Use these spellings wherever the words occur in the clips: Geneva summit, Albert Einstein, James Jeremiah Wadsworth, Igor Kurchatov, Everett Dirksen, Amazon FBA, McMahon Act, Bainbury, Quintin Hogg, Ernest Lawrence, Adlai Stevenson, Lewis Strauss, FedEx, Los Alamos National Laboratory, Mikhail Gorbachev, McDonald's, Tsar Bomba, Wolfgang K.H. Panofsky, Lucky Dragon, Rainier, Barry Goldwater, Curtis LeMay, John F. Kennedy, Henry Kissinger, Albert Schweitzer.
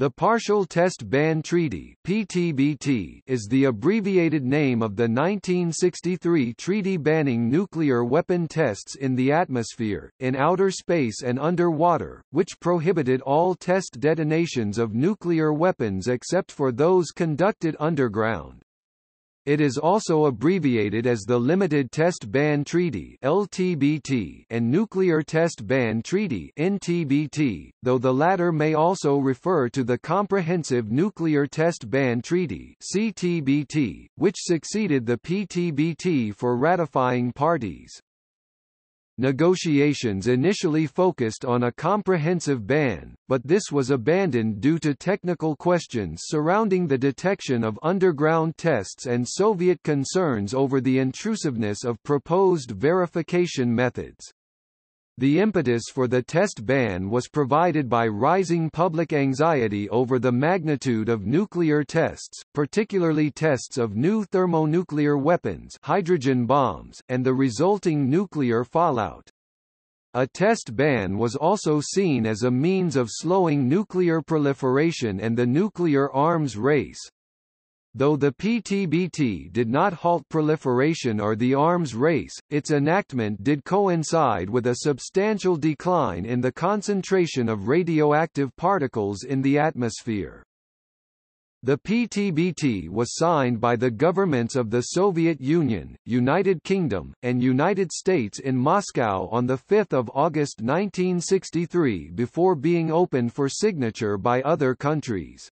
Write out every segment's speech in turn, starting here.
The Partial Test Ban Treaty (PTBT) is the abbreviated name of the 1963 treaty banning nuclear weapon tests in the atmosphere, in outer space and underwater, which prohibited all test detonations of nuclear weapons except for those conducted underground. It is also abbreviated as the Limited Test Ban Treaty (LTBT) and Nuclear Test Ban Treaty (NTBT), though the latter may also refer to the Comprehensive Nuclear Test Ban Treaty (CTBT), which succeeded the PTBT for ratifying parties. Negotiations initially focused on a comprehensive ban, but this was abandoned due to technical questions surrounding the detection of underground tests and Soviet concerns over the intrusiveness of proposed verification methods. The impetus for the test ban was provided by rising public anxiety over the magnitude of nuclear tests, particularly tests of new thermonuclear weapons, hydrogen bombs, and the resulting nuclear fallout. A test ban was also seen as a means of slowing nuclear proliferation and the nuclear arms race. Though the PTBT did not halt proliferation or the arms race, its enactment did coincide with a substantial decline in the concentration of radioactive particles in the atmosphere. The PTBT was signed by the governments of the Soviet Union, United Kingdom, and United States in Moscow on 5 August 1963 before being opened for signature by other countries.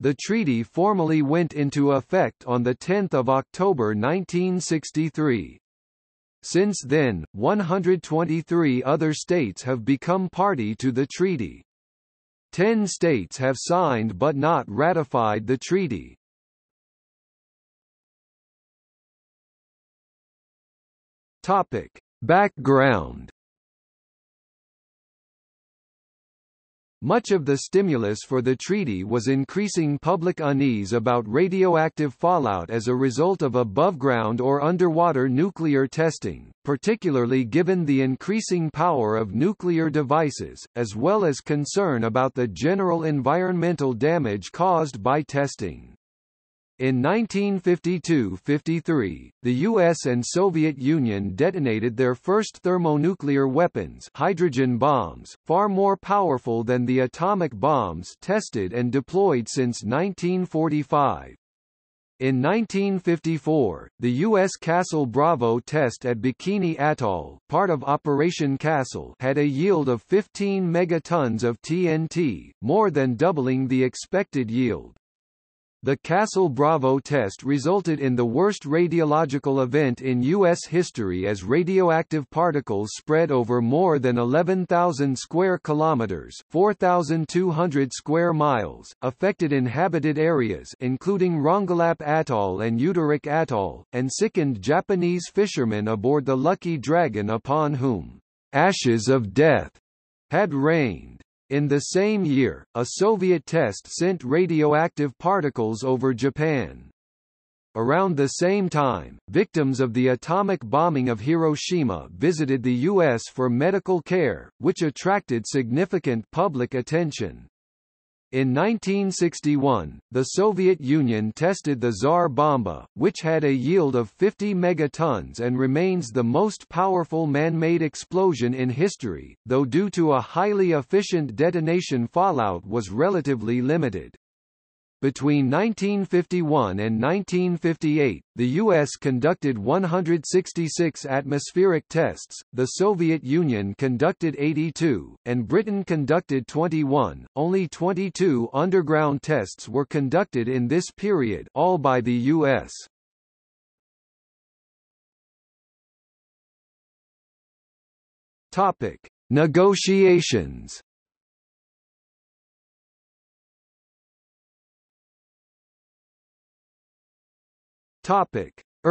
The treaty formally went into effect on 10 October 1963. Since then, 123 other states have become party to the treaty. 10 states have signed but not ratified the treaty. Topic: Background. Much of the stimulus for the treaty was increasing public unease about radioactive fallout as a result of above-ground or underwater nuclear testing, particularly given the increasing power of nuclear devices, as well as concern about the general environmental damage caused by testing. In 1952–53, the U.S. and Soviet Union detonated their first thermonuclear weapons, hydrogen bombs, far more powerful than the atomic bombs tested and deployed since 1945. In 1954, the U.S. Castle Bravo test at Bikini Atoll, part of Operation Castle, had a yield of 15 megatons of TNT, more than doubling the expected yield. The Castle Bravo test resulted in the worst radiological event in U.S. history as radioactive particles spread over more than 11,000 square kilometers, 4,200 square miles, affected inhabited areas including Rongelap Atoll and Uterick Atoll, and sickened Japanese fishermen aboard the Lucky Dragon upon whom ashes of death had rained. In the same year, a Soviet test sent radioactive particles over Japan. Around the same time, victims of the atomic bombing of Hiroshima visited the U.S. for medical care, which attracted significant public attention. In 1961, the Soviet Union tested the Tsar Bomba, which had a yield of 50 megatons and remains the most powerful man-made explosion in history, though due to a highly efficient detonation fallout was relatively limited. Between 1951 and 1958, the U.S. conducted 166 atmospheric tests, the Soviet Union conducted 82, and Britain conducted 21. Only 22 underground tests were conducted in this period, all by the U.S. Topic: Negotiations.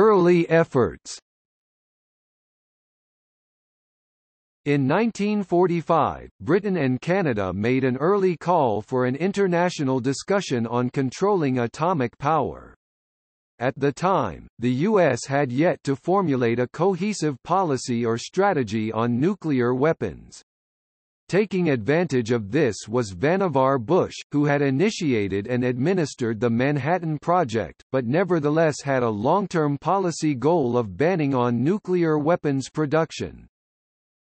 Early efforts. In 1945, Britain and Canada made an early call for an international discussion on controlling atomic power. At the time, the U.S. had yet to formulate a cohesive policy or strategy on nuclear weapons. Taking advantage of this was Vannevar Bush, who had initiated and administered the Manhattan Project, but nevertheless had a long-term policy goal of banning on nuclear weapons production.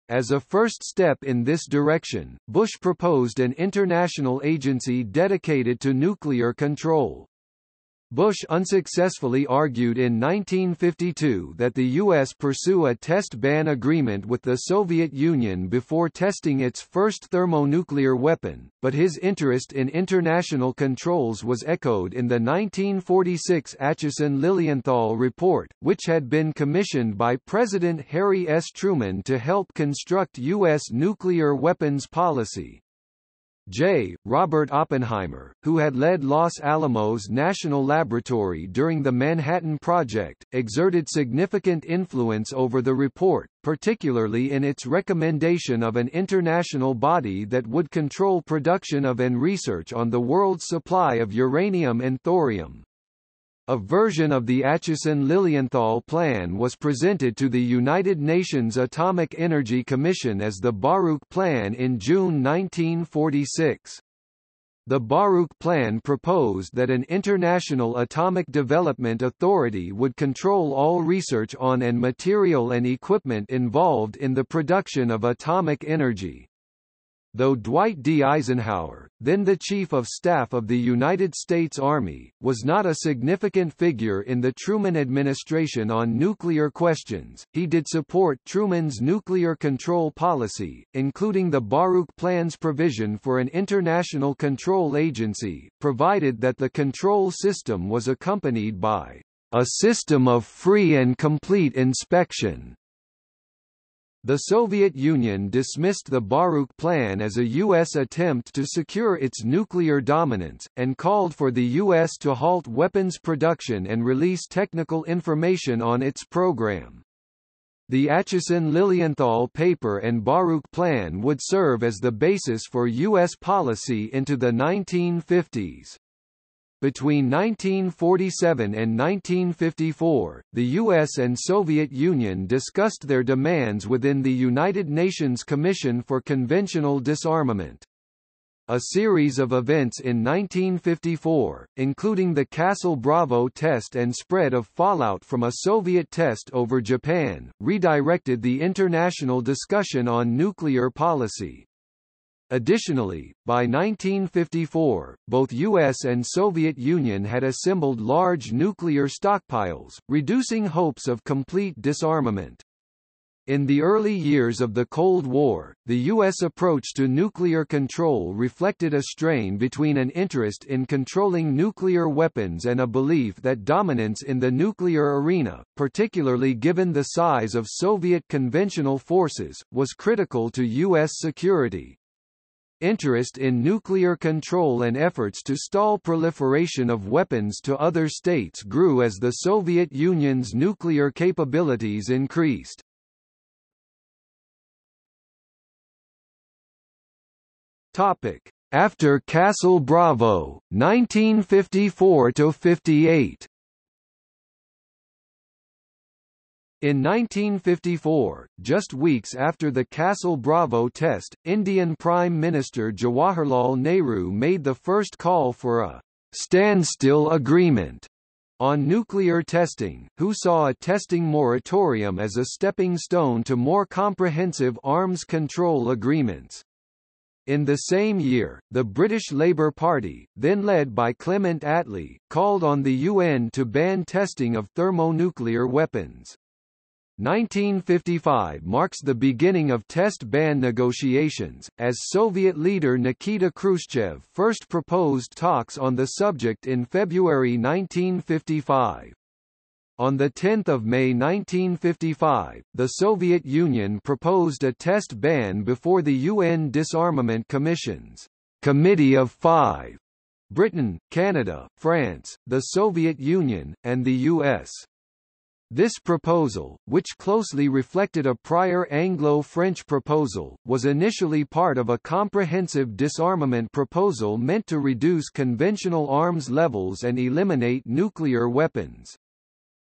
As a first step in this direction, Bush proposed an international agency dedicated to nuclear control. Bush unsuccessfully argued in 1952 that the U.S. pursue a test ban agreement with the Soviet Union before testing its first thermonuclear weapon, but his interest in international controls was echoed in the 1946 Acheson-Lilienthal report, which had been commissioned by President Harry S. Truman to help construct U.S. nuclear weapons policy. J. Robert Oppenheimer, who had led Los Alamos National Laboratory during the Manhattan Project, exerted significant influence over the report, particularly in its recommendation of an international body that would control production of and research on the world's supply of uranium and thorium. A version of the Acheson-Lilienthal Plan was presented to the United Nations Atomic Energy Commission as the Baruch Plan in June 1946. The Baruch Plan proposed that an international atomic development authority would control all research on and material and equipment involved in the production of atomic energy. Though Dwight D. Eisenhower, then the Chief of Staff of the United States Army, was not a significant figure in the Truman administration on nuclear questions, he did support Truman's nuclear control policy, including the Baruch Plan's provision for an international control agency, provided that the control system was accompanied by a system of free and complete inspection. The Soviet Union dismissed the Baruch Plan as a U.S. attempt to secure its nuclear dominance, and called for the U.S. to halt weapons production and release technical information on its program. The Acheson-Lilienthal paper and Baruch Plan would serve as the basis for U.S. policy into the 1950s. Between 1947 and 1954, the U.S. and Soviet Union discussed their demands within the United Nations Commission for Conventional Disarmament. A series of events in 1954, including the Castle Bravo test and spread of fallout from a Soviet test over Japan, redirected the international discussion on nuclear policy. Additionally, by 1954, both U.S. and Soviet Union had assembled large nuclear stockpiles, reducing hopes of complete disarmament. In the early years of the Cold War, the U.S. approach to nuclear control reflected a strain between an interest in controlling nuclear weapons and a belief that dominance in the nuclear arena, particularly given the size of Soviet conventional forces, was critical to U.S. security. Interest in nuclear control and efforts to stall proliferation of weapons to other states grew as the Soviet Union's nuclear capabilities increased. After Castle Bravo, 1954–58. In 1954, just weeks after the Castle Bravo test, Indian Prime Minister Jawaharlal Nehru made the first call for a standstill agreement on nuclear testing, who saw a testing moratorium as a stepping stone to more comprehensive arms control agreements. In the same year, the British Labour Party, then led by Clement Attlee, called on the UN to ban testing of thermonuclear weapons. 1955 marks the beginning of test ban negotiations, as Soviet leader Nikita Khrushchev first proposed talks on the subject in February 1955. On 10 May 1955, the Soviet Union proposed a test ban before the UN Disarmament Commission's Committee of Five, Britain, Canada, France, the Soviet Union, and the U.S. This proposal, which closely reflected a prior Anglo-French proposal, was initially part of a comprehensive disarmament proposal meant to reduce conventional arms levels and eliminate nuclear weapons.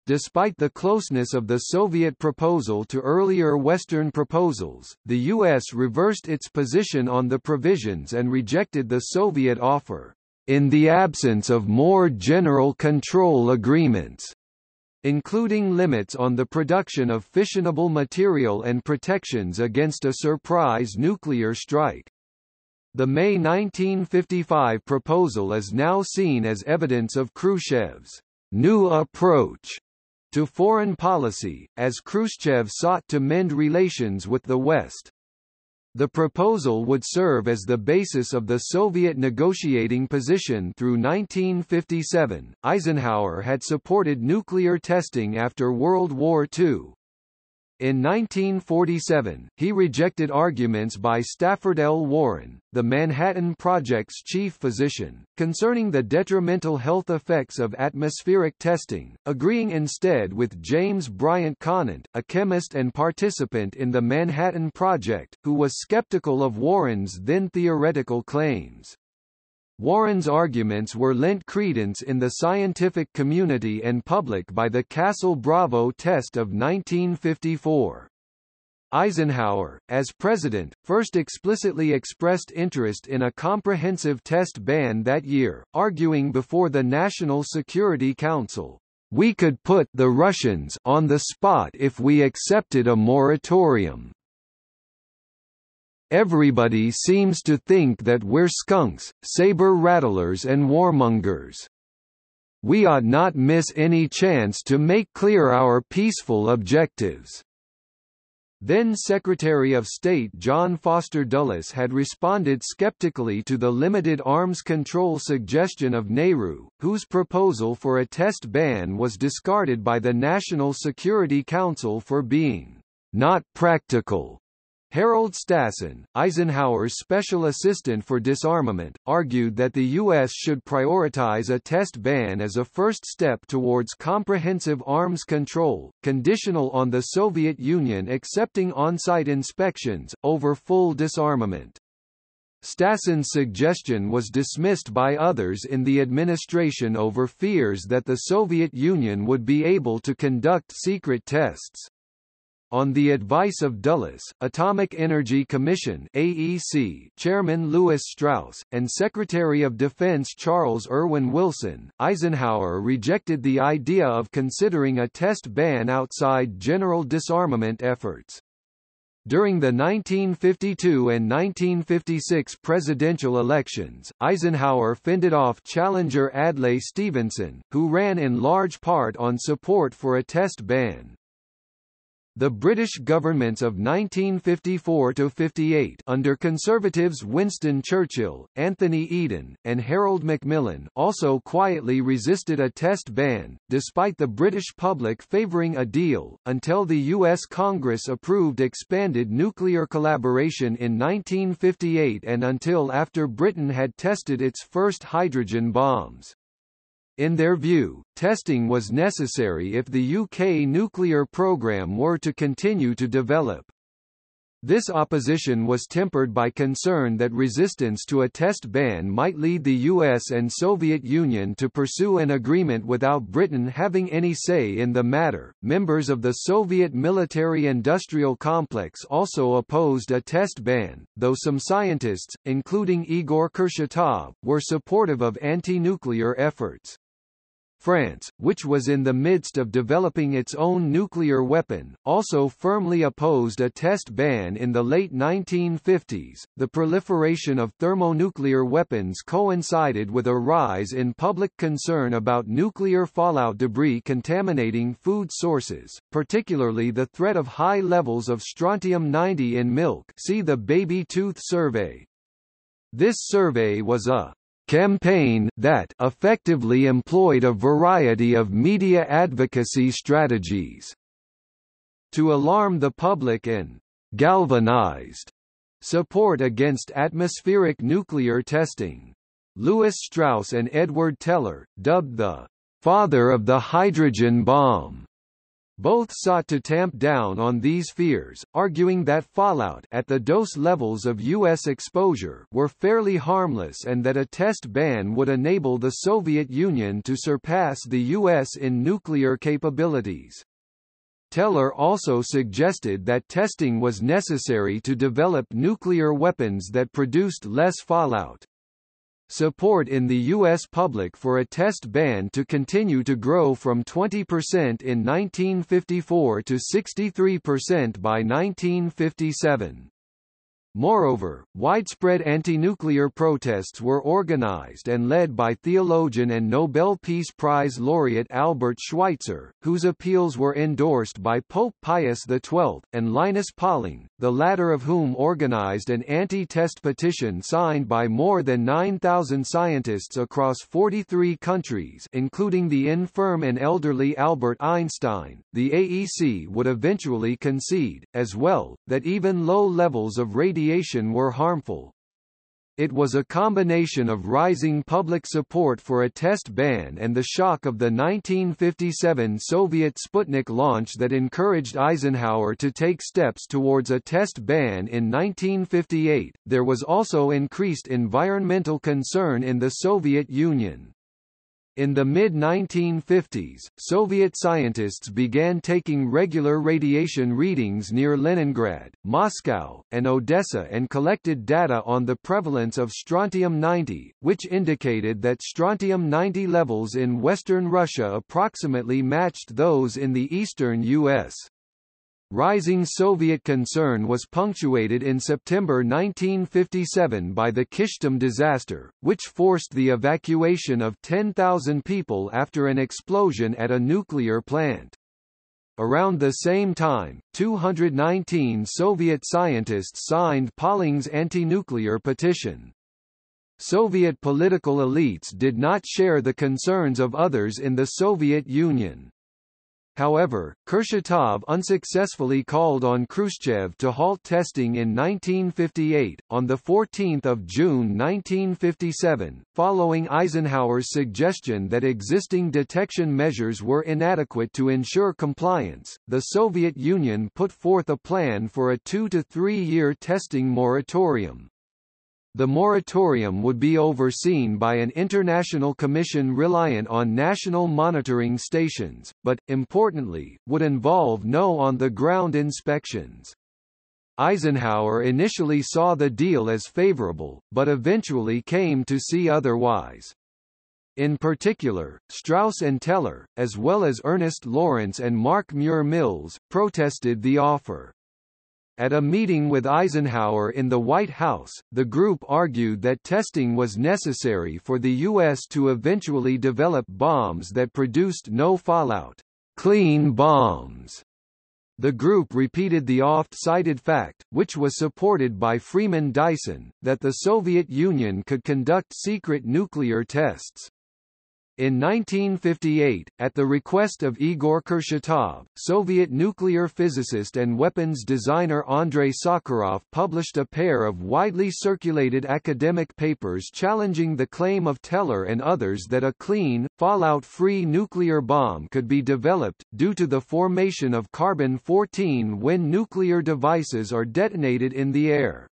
Despite the closeness of the Soviet proposal to earlier Western proposals, the U.S. reversed its position on the provisions and rejected the Soviet offer, in the absence of more general control agreements, including limits on the production of fissionable material and protections against a surprise nuclear strike. The May 1955 proposal is now seen as evidence of Khrushchev's new approach to foreign policy, as Khrushchev sought to mend relations with the West. The proposal would serve as the basis of the Soviet negotiating position through 1957. Eisenhower had supported nuclear testing after World War II. In 1947, he rejected arguments by Stafford L. Warren, the Manhattan Project's chief physician, concerning the detrimental health effects of atmospheric testing, agreeing instead with James Bryant Conant, a chemist and participant in the Manhattan Project, who was skeptical of Warren's then theoretical claims. Warren's arguments were lent credence in the scientific community and public by the Castle Bravo test of 1954. Eisenhower, as president, first explicitly expressed interest in a comprehensive test ban that year, arguing before the National Security Council, "We could put the Russians on the spot if we accepted a moratorium. Everybody seems to think that we're skunks, saber-rattlers and warmongers. We ought not miss any chance to make clear our peaceful objectives." Then Secretary of State John Foster Dulles had responded skeptically to the limited arms control suggestion of Nehru, whose proposal for a test ban was discarded by the National Security Council for being "not practical." Harold Stassen, Eisenhower's special assistant for disarmament, argued that the U.S. should prioritize a test ban as a first step towards comprehensive arms control, conditional on the Soviet Union accepting on-site inspections, over full disarmament. Stassen's suggestion was dismissed by others in the administration over fears that the Soviet Union would be able to conduct secret tests. On the advice of Dulles, Atomic Energy Commission (AEC) Chairman Lewis Strauss, and Secretary of Defense Charles Erwin Wilson, Eisenhower rejected the idea of considering a test ban outside general disarmament efforts. During the 1952 and 1956 presidential elections, Eisenhower fended off challenger Adlai Stevenson, who ran in large part on support for a test ban. The British governments of 1954–58 under conservatives Winston Churchill, Anthony Eden, and Harold Macmillan also quietly resisted a test ban, despite the British public favouring a deal, until the U.S. Congress approved expanded nuclear collaboration in 1958 and until after Britain had tested its first hydrogen bombs. In their view, testing was necessary if the UK nuclear programme were to continue to develop. This opposition was tempered by concern that resistance to a test ban might lead the US and Soviet Union to pursue an agreement without Britain having any say in the matter. Members of the Soviet military-industrial complex also opposed a test ban, though some scientists, including Igor Kurchatov, were supportive of anti-nuclear efforts. France, which was in the midst of developing its own nuclear weapon, also firmly opposed a test ban in the late 1950s. The proliferation of thermonuclear weapons coincided with a rise in public concern about nuclear fallout debris contaminating food sources, particularly the threat of high levels of strontium-90 in milk. See the Baby Tooth Survey. This survey was a campaign that effectively employed a variety of media advocacy strategies to alarm the public and galvanized support against atmospheric nuclear testing. Lewis Strauss and Edward Teller, dubbed the father of the hydrogen bomb Both sought to tamp down on these fears, arguing that fallout at the dose levels of U.S. exposure were fairly harmless and that a test ban would enable the Soviet Union to surpass the U.S. in nuclear capabilities. Teller also suggested that testing was necessary to develop nuclear weapons that produced less fallout. Support in the U.S. public for a test ban to continue to grow from 20% in 1954 to 63% by 1957. Moreover, widespread anti-nuclear protests were organized and led by theologian and Nobel Peace Prize laureate Albert Schweitzer, whose appeals were endorsed by Pope Pius XII, and Linus Pauling, the latter of whom organized an anti-test petition signed by more than 9,000 scientists across 43 countries, including the infirm and elderly Albert Einstein. The AEC would eventually concede, as well, that even low levels of radiation were harmful. It was a combination of rising public support for a test ban and the shock of the 1957 Soviet Sputnik launch that encouraged Eisenhower to take steps towards a test ban in 1958. There was also increased environmental concern in the Soviet Union. In the mid-1950s, Soviet scientists began taking regular radiation readings near Leningrad, Moscow, and Odessa and collected data on the prevalence of strontium-90, which indicated that strontium-90 levels in Western Russia approximately matched those in the eastern U.S. Rising Soviet concern was punctuated in September 1957 by the Kishtim disaster, which forced the evacuation of 10,000 people after an explosion at a nuclear plant. Around the same time, 219 Soviet scientists signed Pauling's anti-nuclear petition. Soviet political elites did not share the concerns of others in the Soviet Union. However, Kurchatov unsuccessfully called on Khrushchev to halt testing in 1958. On the 14th of June 1957, following Eisenhower's suggestion that existing detection measures were inadequate to ensure compliance, the Soviet Union put forth a plan for a 2 to 3 year testing moratorium. The moratorium would be overseen by an international commission reliant on national monitoring stations, but, importantly, would involve no on-the-ground inspections. Eisenhower initially saw the deal as favorable, but eventually came to see otherwise. In particular, Strauss and Teller, as well as Ernest Lawrence and Mark Muir Mills, protested the offer. At a meeting with Eisenhower in the White House, the group argued that testing was necessary for the U.S. to eventually develop bombs that produced no fallout, clean bombs. The group repeated the oft-cited fact, which was supported by Freeman Dyson, that the Soviet Union could conduct secret nuclear tests. In 1958, at the request of Igor Kurchatov, Soviet nuclear physicist and weapons designer Andrei Sakharov published a pair of widely circulated academic papers challenging the claim of Teller and others that a clean, fallout-free nuclear bomb could be developed, due to the formation of carbon-14 when nuclear devices are detonated in the air.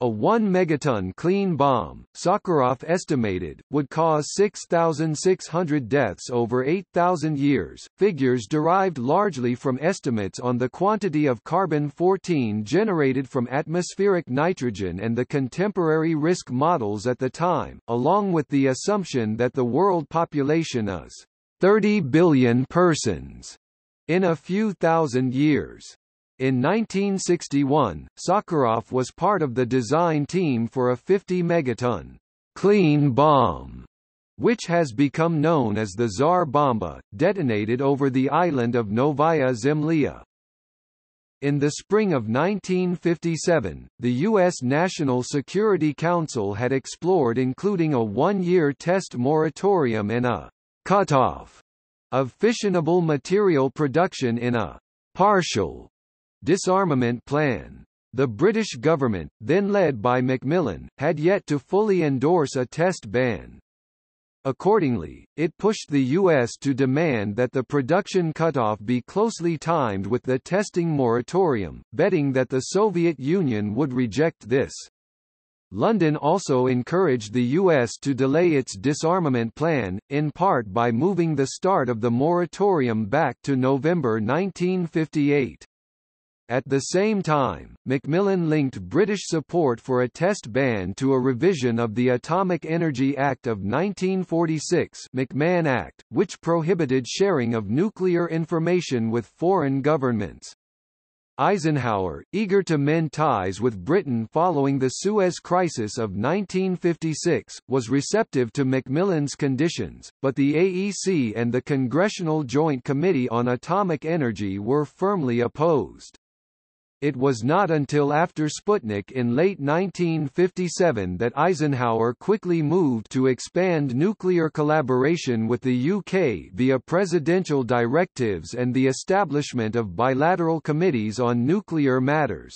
A 1-megaton clean bomb, Sakharov estimated, would cause 6,600 deaths over 8,000 years, figures derived largely from estimates on the quantity of carbon-14 generated from atmospheric nitrogen and the contemporary risk models at the time, along with the assumption that the world population is 30 billion persons in a few thousand years. In 1961, Sakharov was part of the design team for a 50-megaton clean bomb, which has become known as the Tsar Bomba, detonated over the island of Novaya Zemlya. In the spring of 1957, the U.S. National Security Council had explored including a 1-year test moratorium and a cutoff of fissionable material production in a partial disarmament plan. The British government, then led by Macmillan, had yet to fully endorse a test ban. Accordingly, it pushed the U.S. to demand that the production cutoff be closely timed with the testing moratorium, betting that the Soviet Union would reject this. London also encouraged the U.S. to delay its disarmament plan, in part by moving the start of the moratorium back to November 1958. At the same time, Macmillan linked British support for a test ban to a revision of the Atomic Energy Act of 1946, McMahon Act, which prohibited sharing of nuclear information with foreign governments. Eisenhower, eager to mend ties with Britain following the Suez Crisis of 1956, was receptive to Macmillan's conditions, but the AEC and the Congressional Joint Committee on Atomic Energy were firmly opposed. It was not until after Sputnik in late 1957 that Eisenhower quickly moved to expand nuclear collaboration with the UK via presidential directives and the establishment of bilateral committees on nuclear matters.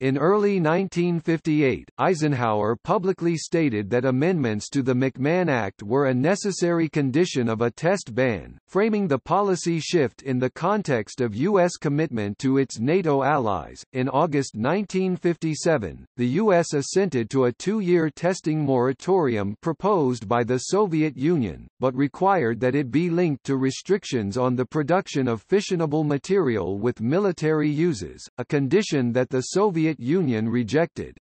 In early 1958, Eisenhower publicly stated that amendments to the McMahon Act were a necessary condition of a test ban, framing the policy shift in the context of U.S. commitment to its NATO allies. In August 1957, the U.S. assented to a two-year testing moratorium proposed by the Soviet Union, but required that it be linked to restrictions on the production of fissionable material with military uses, a condition that the Soviet Union rejected.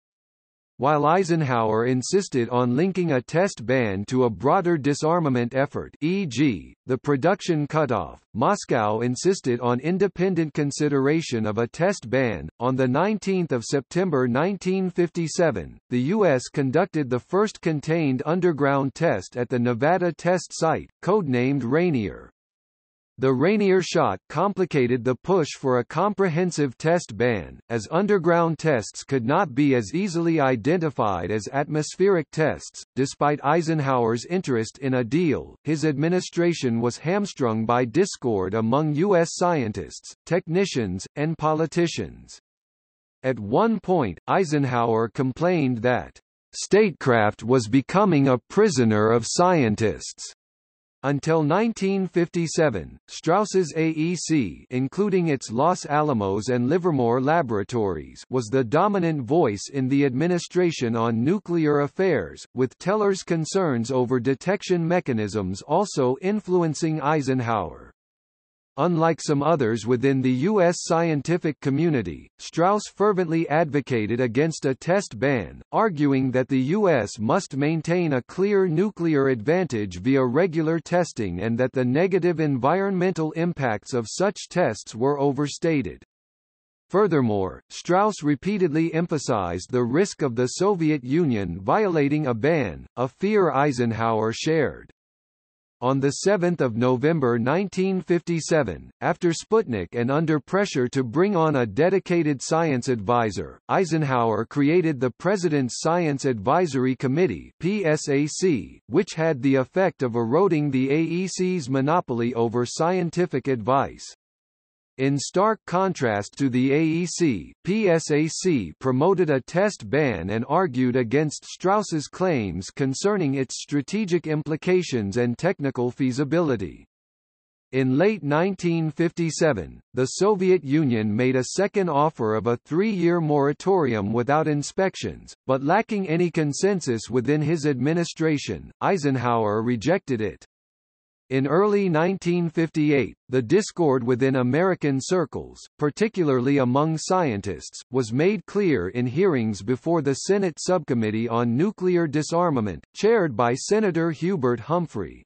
While Eisenhower insisted on linking a test ban to a broader disarmament effort, e.g., the production cutoff, Moscow insisted on independent consideration of a test ban. On 19 September 1957, the U.S. conducted the first contained underground test at the Nevada test site, codenamed Rainier. The Rainier shot complicated the push for a comprehensive test ban, as underground tests could not be as easily identified as atmospheric tests. Despite Eisenhower's interest in a deal, his administration was hamstrung by discord among U.S. scientists, technicians, and politicians. At one point, Eisenhower complained that statecraft was becoming a prisoner of scientists. Until 1957, Strauss's AEC, including its Los Alamos and Livermore laboratories, was the dominant voice in the administration on nuclear affairs, with Teller's concerns over detection mechanisms also influencing Eisenhower. Unlike some others within the U.S. scientific community, Strauss fervently advocated against a test ban, arguing that the U.S. must maintain a clear nuclear advantage via regular testing and that the negative environmental impacts of such tests were overstated. Furthermore, Strauss repeatedly emphasized the risk of the Soviet Union violating a ban, a fear Eisenhower shared. On 7 November 1957, after Sputnik and under pressure to bring on a dedicated science advisor, Eisenhower created the President's Science Advisory Committee (PSAC), which had the effect of eroding the AEC's monopoly over scientific advice. In stark contrast to the AEC, PSAC promoted a test ban and argued against Strauss's claims concerning its strategic implications and technical feasibility. In late 1957, the Soviet Union made a second offer of a three-year moratorium without inspections, but lacking any consensus within his administration, Eisenhower rejected it. In early 1958, the discord within American circles, particularly among scientists, was made clear in hearings before the Senate Subcommittee on Nuclear Disarmament, chaired by Senator Hubert Humphrey.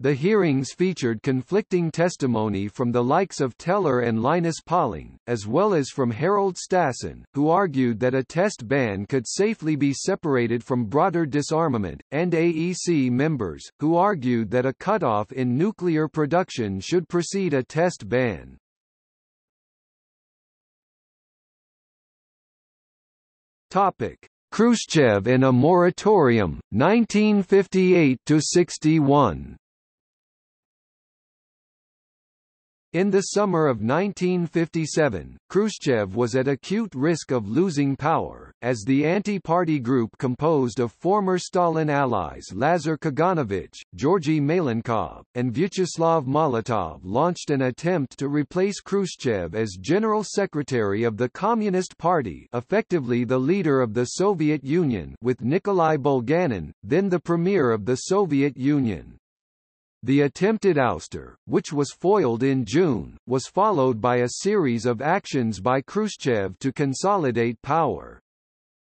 The hearings featured conflicting testimony from the likes of Teller and Linus Pauling, as well as from Harold Stassen, who argued that a test ban could safely be separated from broader disarmament, and AEC members, who argued that a cutoff in nuclear production should precede a test ban. Topic: Khrushchev and a moratorium, 1958 to 61. In the summer of 1957, Khrushchev was at acute risk of losing power, as the anti-party group composed of former Stalin allies Lazar Kaganovich, Georgy Malenkov, and Vyacheslav Molotov launched an attempt to replace Khrushchev as General Secretary of the Communist Party, effectively the leader of the Soviet Union, with Nikolai Bulganin, then the Premier of the Soviet Union. The attempted ouster, which was foiled in June, was followed by a series of actions by Khrushchev to consolidate power.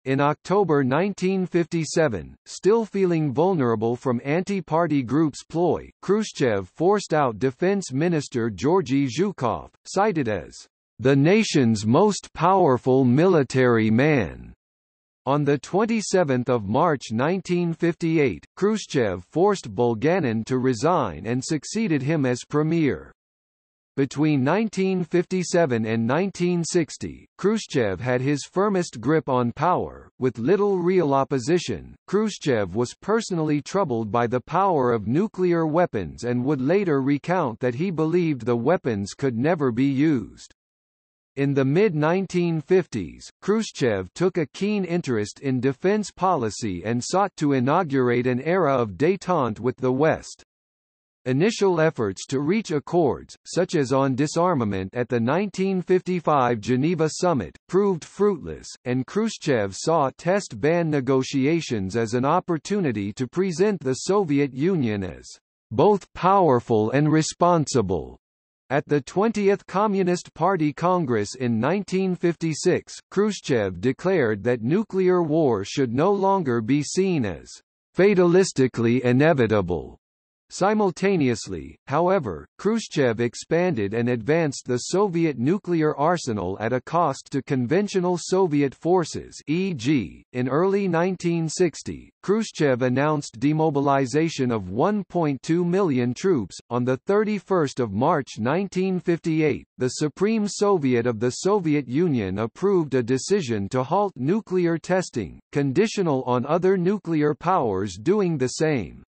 In October 1957, still feeling vulnerable from anti-party groups' ploy, Khrushchev forced out Defense Minister Georgy Zhukov, cited as the nation's most powerful military man. On 27 March 1958, Khrushchev forced Bulganin to resign and succeeded him as premier. Between 1957 and 1960, Khrushchev had his firmest grip on power, with little real opposition. Khrushchev was personally troubled by the power of nuclear weapons and would later recount that he believed the weapons could never be used. In the mid-1950s, Khrushchev took a keen interest in defense policy and sought to inaugurate an era of détente with the West. Initial efforts to reach accords, such as on disarmament at the 1955 Geneva summit, proved fruitless, and Khrushchev saw test ban negotiations as an opportunity to present the Soviet Union as both powerful and responsible. At the 20th Communist Party Congress in 1956, Khrushchev declared that nuclear war should no longer be seen as fatalistically inevitable. Simultaneously, however, Khrushchev expanded and advanced the Soviet nuclear arsenal at a cost to conventional Soviet forces, e.g., in early 1960, Khrushchev announced demobilization of 1.2 million troops. On 31 March 1958, the Supreme Soviet of the Soviet Union approved a decision to halt nuclear testing, conditional on other nuclear powers doing the same.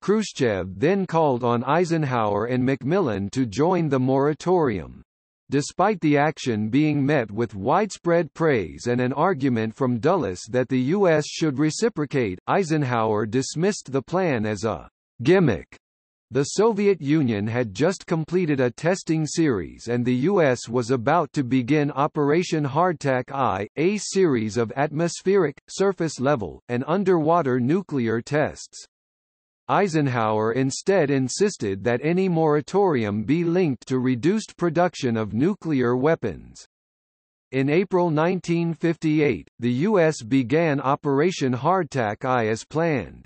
Khrushchev then called on Eisenhower and Macmillan to join the moratorium. Despite the action being met with widespread praise and an argument from Dulles that the U.S. should reciprocate, Eisenhower dismissed the plan as a gimmick. The Soviet Union had just completed a testing series and the U.S. was about to begin Operation Hardtack I, a series of atmospheric, surface-level, and underwater nuclear tests. Eisenhower instead insisted that any moratorium be linked to reduced production of nuclear weapons. In April 1958, the U.S. began Operation Hardtack I as planned.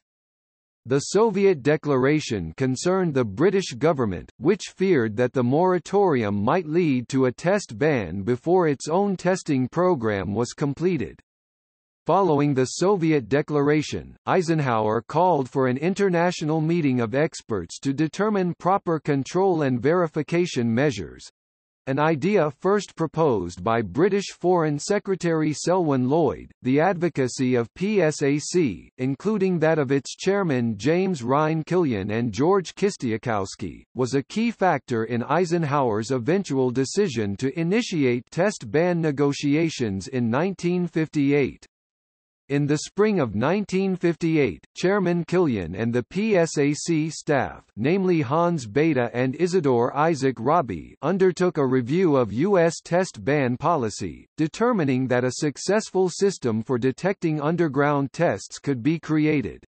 The Soviet declaration concerned the British government, which feared that the moratorium might lead to a test ban before its own testing program was completed. Following the Soviet declaration, Eisenhower called for an international meeting of experts to determine proper control and verification measures, an idea first proposed by British Foreign Secretary Selwyn Lloyd. The advocacy of PSAC, including that of its chairmen James Rhine Killian and George Kistiakowsky, was a key factor in Eisenhower's eventual decision to initiate test ban negotiations in 1958. In the spring of 1958, Chairman Killian and the PSAC staff, namely Hans Bethe and Isidor Isaac Rabi, undertook a review of U.S. test ban policy, determining that a successful system for detecting underground tests could be created.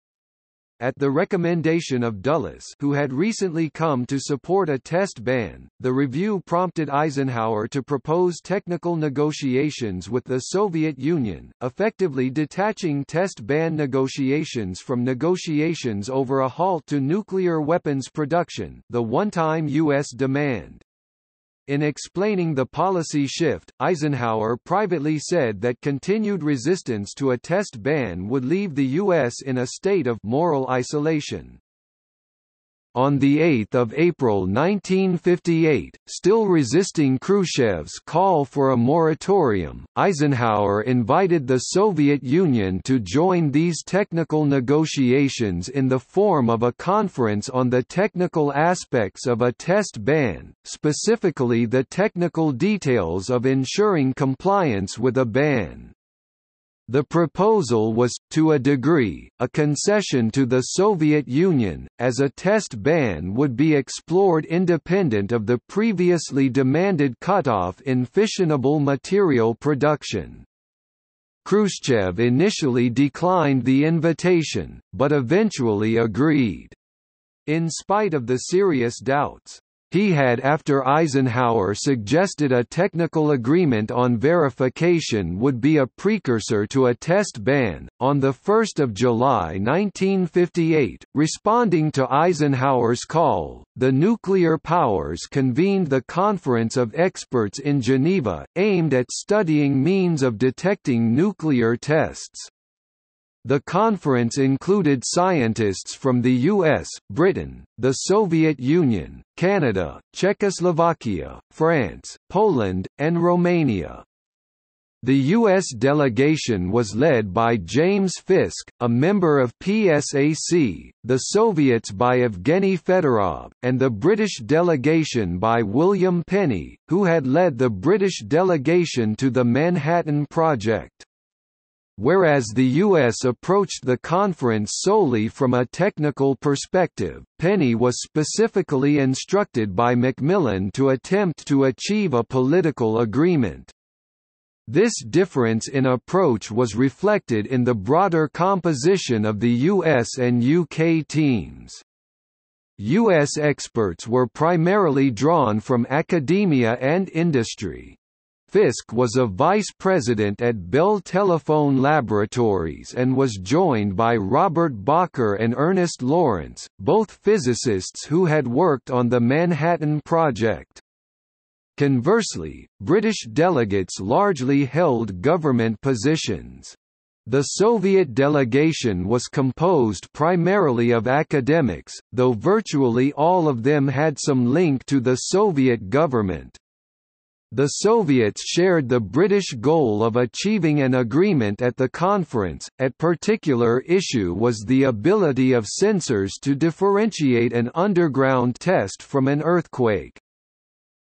At the recommendation of Dulles, who had recently come to support a test ban, the review prompted Eisenhower to propose technical negotiations with the Soviet Union, effectively detaching test ban negotiations from negotiations over a halt to nuclear weapons production, the one-time U.S. demand. In explaining the policy shift, Eisenhower privately said that continued resistance to a test ban would leave the U.S. in a state of moral isolation. On 8 April 1958, still resisting Khrushchev's call for a moratorium, Eisenhower invited the Soviet Union to join these technical negotiations in the form of a conference on the technical aspects of a test ban, specifically the technical details of ensuring compliance with a ban. The proposal was, to a degree, a concession to the Soviet Union, as a test ban would be explored independent of the previously demanded cutoff in fissionable material production. Khrushchev initially declined the invitation, but eventually agreed. In spite of the serious doubts he had after Eisenhower suggested a technical agreement on verification would be a precursor to a test ban, on 1 July 1958, responding to Eisenhower's call, the nuclear powers convened the Conference of Experts in Geneva, aimed at studying means of detecting nuclear tests. The conference included scientists from the US, Britain, the Soviet Union, Canada, Czechoslovakia, France, Poland, and Romania. The U.S. delegation was led by James Fisk, a member of PSAC, the Soviets by Evgeny Fedorov, and the British delegation by William Penny, who had led the British delegation to the Manhattan Project. Whereas the U.S. approached the conference solely from a technical perspective, Penny was specifically instructed by Macmillan to attempt to achieve a political agreement. This difference in approach was reflected in the broader composition of the U.S. and U.K. teams. U.S. experts were primarily drawn from academia and industry. Fisk was a vice president at Bell Telephone Laboratories and was joined by Robert Bacher and Ernest Lawrence, both physicists who had worked on the Manhattan Project. Conversely, British delegates largely held government positions. The Soviet delegation was composed primarily of academics, though virtually all of them had some link to the Soviet government. The Soviets shared the British goal of achieving an agreement at the conference. At particular issue was the ability of sensors to differentiate an underground test from an earthquake.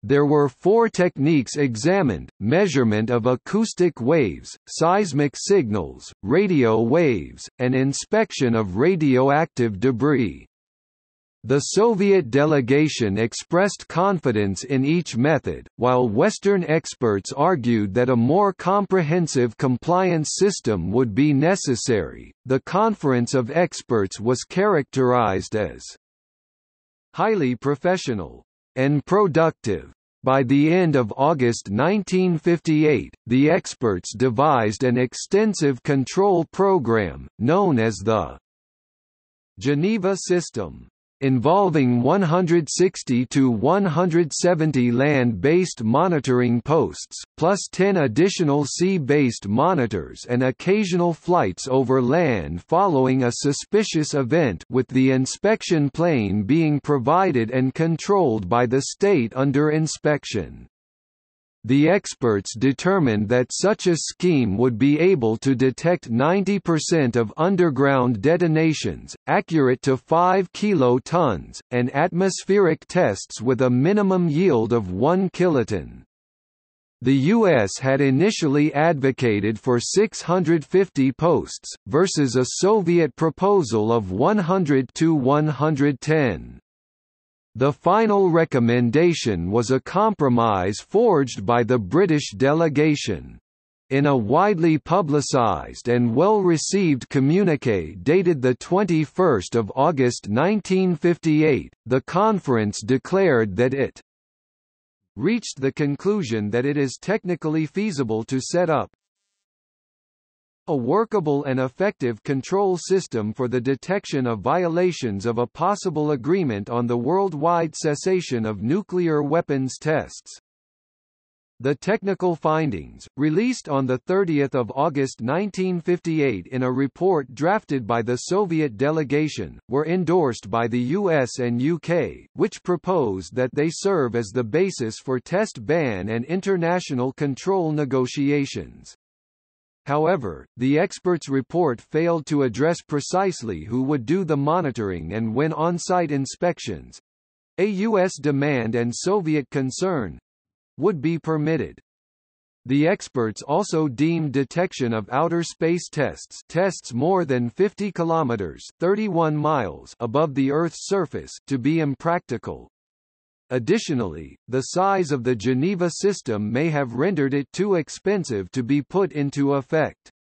There were four techniques examined: measurement of acoustic waves, seismic signals, radio waves, and inspection of radioactive debris. The Soviet delegation expressed confidence in each method, while Western experts argued that a more comprehensive compliance system would be necessary. The Conference of Experts was characterized as highly professional and productive. By the end of August 1958, the experts devised an extensive control program, known as the Geneva System, involving 160 to 170 land-based monitoring posts, plus 10 additional sea-based monitors and occasional flights over land following a suspicious event, with the inspection plane being provided and controlled by the state under inspection. The experts determined that such a scheme would be able to detect 90% of underground detonations, accurate to 5 kilotons, and atmospheric tests with a minimum yield of 1 kiloton. The U.S. had initially advocated for 650 posts, versus a Soviet proposal of 100 to 110. The final recommendation was a compromise forged by the British delegation. In a widely publicized and well-received communiqué dated 21 August 1958, the conference declared that it reached the conclusion that it is technically feasible to set up a workable and effective control system for the detection of violations of a possible agreement on the worldwide cessation of nuclear weapons tests. The technical findings, released on 30 August 1958 in a report drafted by the Soviet delegation, were endorsed by the US and UK, which proposed that they serve as the basis for test ban and international control negotiations. However, the experts' report failed to address precisely who would do the monitoring and when on-site inspections—a US demand and Soviet concern— would be permitted. The experts also deemed detection of outer space tests more than 50 kilometers (31 miles) above the Earth's surface to be impractical. Additionally, the size of the Geneva system may have rendered it too expensive to be put into effect.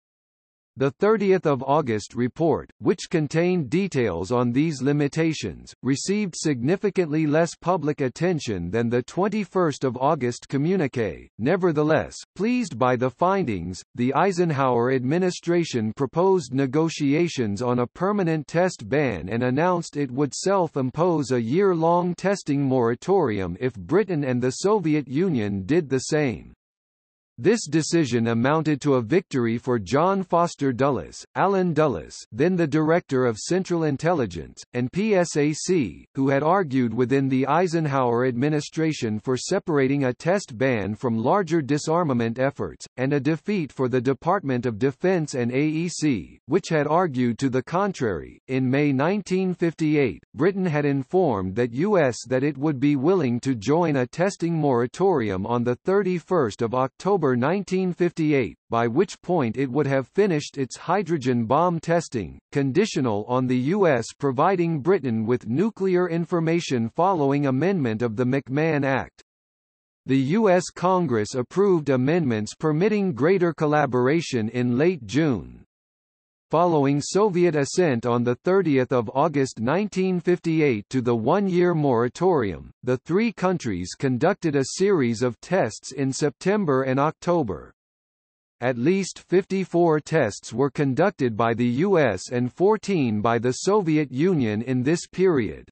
The 30 August report, which contained details on these limitations, received significantly less public attention than the 21 August communiqué. Nevertheless, pleased by the findings, the Eisenhower administration proposed negotiations on a permanent test ban and announced it would self-impose a year-long testing moratorium if Britain and the Soviet Union did the same. This decision amounted to a victory for John Foster Dulles, Alan Dulles, then the Director of Central Intelligence, and PSAC, who had argued within the Eisenhower administration for separating a test ban from larger disarmament efforts, and a defeat for the Department of Defense and AEC, which had argued to the contrary. In May 1958, Britain had informed that US that it would be willing to join a testing moratorium on the 31st of October 1958, by which point it would have finished its hydrogen bomb testing, conditional on the U.S. providing Britain with nuclear information following amendment of the McMahon Act. The U.S. Congress approved amendments permitting greater collaboration in late June. Following Soviet assent on 30 August 1958 to the one-year moratorium, the three countries conducted a series of tests in September and October. At least 54 tests were conducted by the US and 14 by the Soviet Union in this period.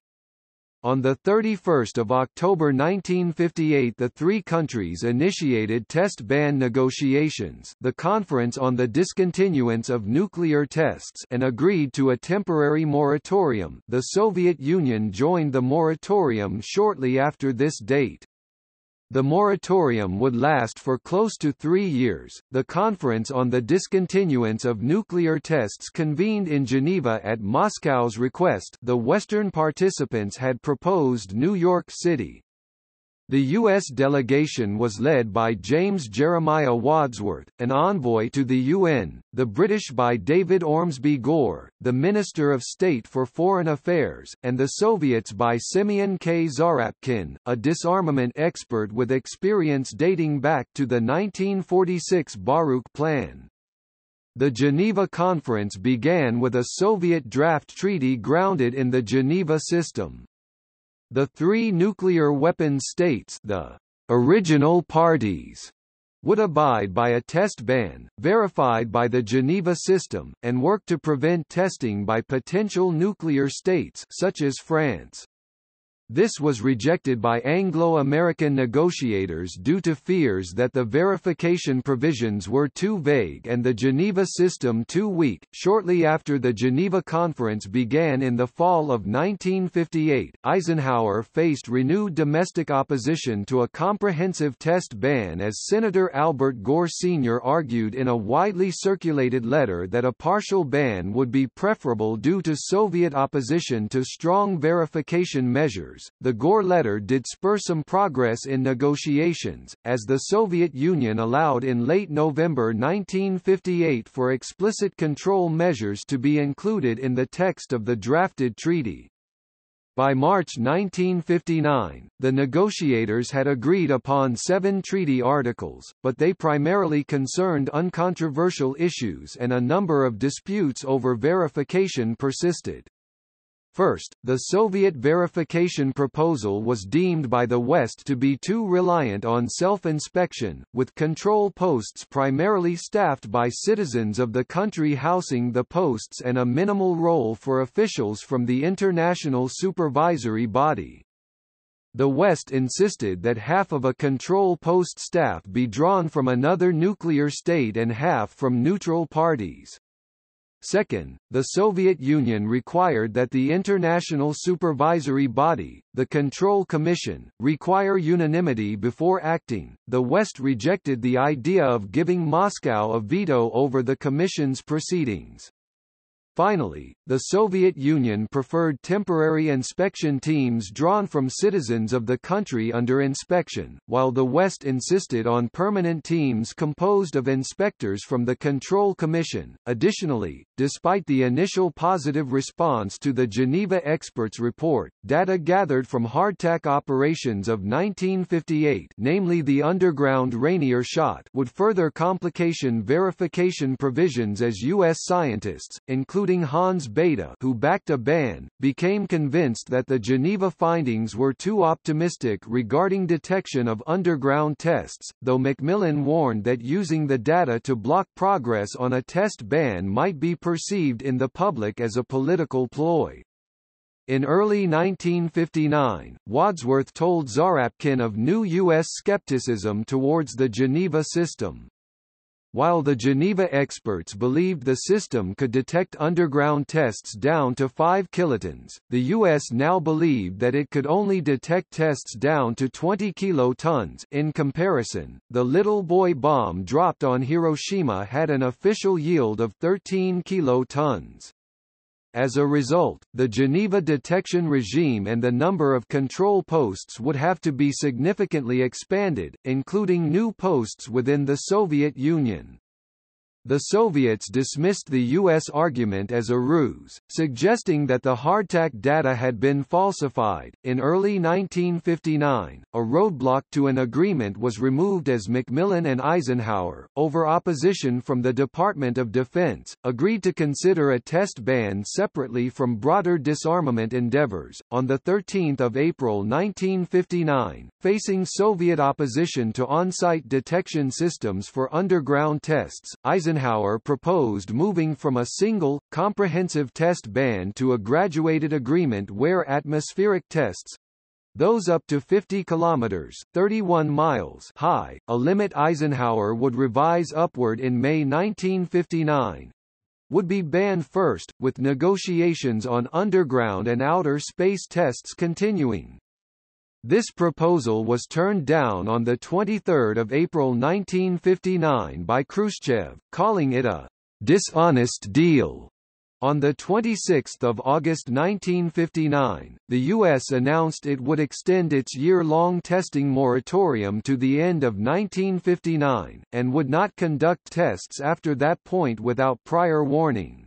On 31 October 1958 the three countries initiated test ban negotiations, the Conference on the Discontinuance of Nuclear Tests, and agreed to a temporary moratorium. The Soviet Union joined the moratorium shortly after this date. The moratorium would last for close to 3 years. The Conference on the Discontinuance of Nuclear Tests convened in Geneva at Moscow's request. The Western participants had proposed New York City. The U.S. delegation was led by James Jeremiah Wadsworth, an envoy to the UN, the British by David Ormsby Gore, the Minister of State for Foreign Affairs, and the Soviets by Simeon K. Zarapkin, a disarmament expert with experience dating back to the 1946 Baruch Plan. The Geneva Conference began with a Soviet draft treaty grounded in the Geneva System. The three nuclear weapon states, the original parties, would abide by a test ban, verified by the Geneva System, and work to prevent testing by potential nuclear states such as France. This was rejected by Anglo-American negotiators due to fears that the verification provisions were too vague and the Geneva system too weak. Shortly after the Geneva Conference began in the fall of 1958, Eisenhower faced renewed domestic opposition to a comprehensive test ban as Senator Albert Gore Sr. argued in a widely circulated letter that a partial ban would be preferable due to Soviet opposition to strong verification measures. The Gore letter did spur some progress in negotiations, as the Soviet Union allowed in late November 1958 for explicit control measures to be included in the text of the drafted treaty. By March 1959, the negotiators had agreed upon 7 treaty articles, but they primarily concerned uncontroversial issues and a number of disputes over verification persisted. First, the Soviet verification proposal was deemed by the West to be too reliant on self-inspection, with control posts primarily staffed by citizens of the country housing the posts and a minimal role for officials from the international supervisory body. the West insisted that half of a control post staff be drawn from another nuclear state and half from neutral parties. Second, the Soviet Union required that the international supervisory body, the Control Commission, require unanimity before acting. The West rejected the idea of giving Moscow a veto over the Commission's proceedings. Finally, the Soviet Union preferred temporary inspection teams drawn from citizens of the country under inspection, while the West insisted on permanent teams composed of inspectors from the Control Commission. Additionally, despite the initial positive response to the Geneva Experts report, data gathered from hardtack operations of 1958, namely the underground Rainier shot, would further complication verification provisions as U.S. scientists, including Hans Bethe, who backed a ban, became convinced that the Geneva findings were too optimistic regarding detection of underground tests, though Macmillan warned that using the data to block progress on a test ban might be perceived in the public as a political ploy. In early 1959, Wadsworth told Zarapkin of new U.S. skepticism towards the Geneva system. While the Geneva experts believed the system could detect underground tests down to 5 kilotons, the U.S. now believed that it could only detect tests down to 20 kilotons. In comparison, the Little Boy bomb dropped on Hiroshima had an official yield of 13 kilotons. As a result, the Geneva detection regime and the number of control posts would have to be significantly expanded, including new posts within the Soviet Union. The Soviets dismissed the U.S. argument as a ruse, suggesting that the hardtack data had been falsified. In early 1959, a roadblock to an agreement was removed as Macmillan and Eisenhower, over opposition from the Department of Defense, agreed to consider a test ban separately from broader disarmament endeavors. On 13 April 1959, facing Soviet opposition to on-site detection systems for underground tests, Eisenhower proposed moving from a single, comprehensive test ban to a graduated agreement where atmospheric tests, those up to 50 kilometers, 31 miles high, a limit Eisenhower would revise upward in May 1959, would be banned first, with negotiations on underground and outer space tests continuing. This proposal was turned down on 23 April 1959 by Khrushchev, calling it a dishonest deal. On 26 August 1959, the U.S. announced it would extend its year-long testing moratorium to the end of 1959, and would not conduct tests after that point without prior warning.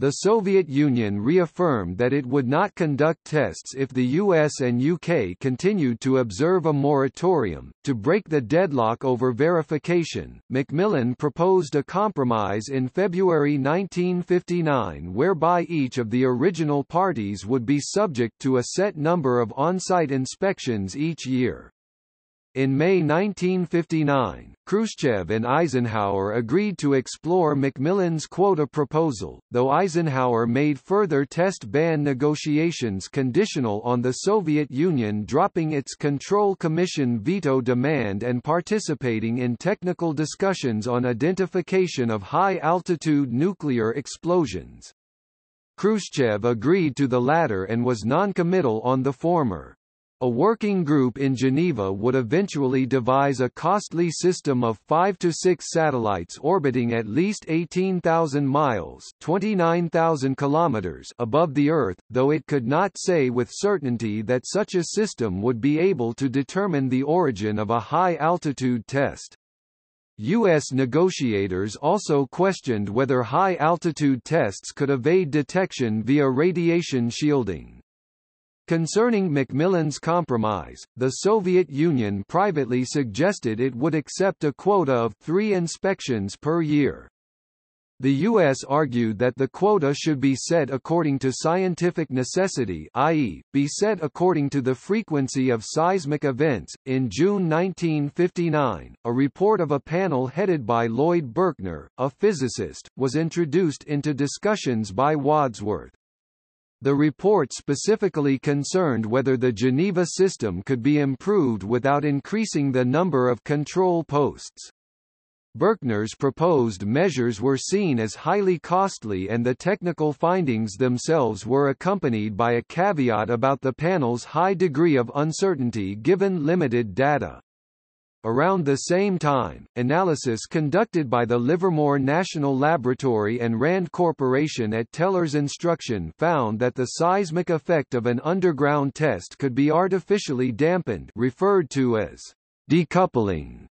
The Soviet Union reaffirmed that it would not conduct tests if the US and UK continued to observe a moratorium. To break the deadlock over verification, Macmillan proposed a compromise in February 1959 whereby each of the original parties would be subject to a set number of on-site inspections each year. In May 1959, Khrushchev and Eisenhower agreed to explore Macmillan's quota proposal, though Eisenhower made further test ban negotiations conditional on the Soviet Union dropping its Control Commission veto demand and participating in technical discussions on identification of high-altitude nuclear explosions. Khrushchev agreed to the latter and was noncommittal on the former. A working group in Geneva would eventually devise a costly system of 5 to 6 satellites orbiting at least 18,000 miles (29,000 kilometers) above the Earth, though it could not say with certainty that such a system would be able to determine the origin of a high-altitude test. U.S. negotiators also questioned whether high-altitude tests could evade detection via radiation shielding. Concerning Macmillan's compromise, the Soviet Union privately suggested it would accept a quota of 3 inspections per year. The U.S. argued that the quota should be set according to scientific necessity, i.e., be set according to the frequency of seismic events. In June 1959, a report of a panel headed by Lloyd Berkner, a physicist, was introduced into discussions by Wadsworth. The report specifically concerned whether the Geneva system could be improved without increasing the number of control posts. Berkner's proposed measures were seen as highly costly, and the technical findings themselves were accompanied by a caveat about the panel's high degree of uncertainty given limited data. Around the same time, analysis conducted by the Livermore National Laboratory and Rand Corporation at Teller's instruction found that the seismic effect of an underground test could be artificially dampened, referred to as decoupling,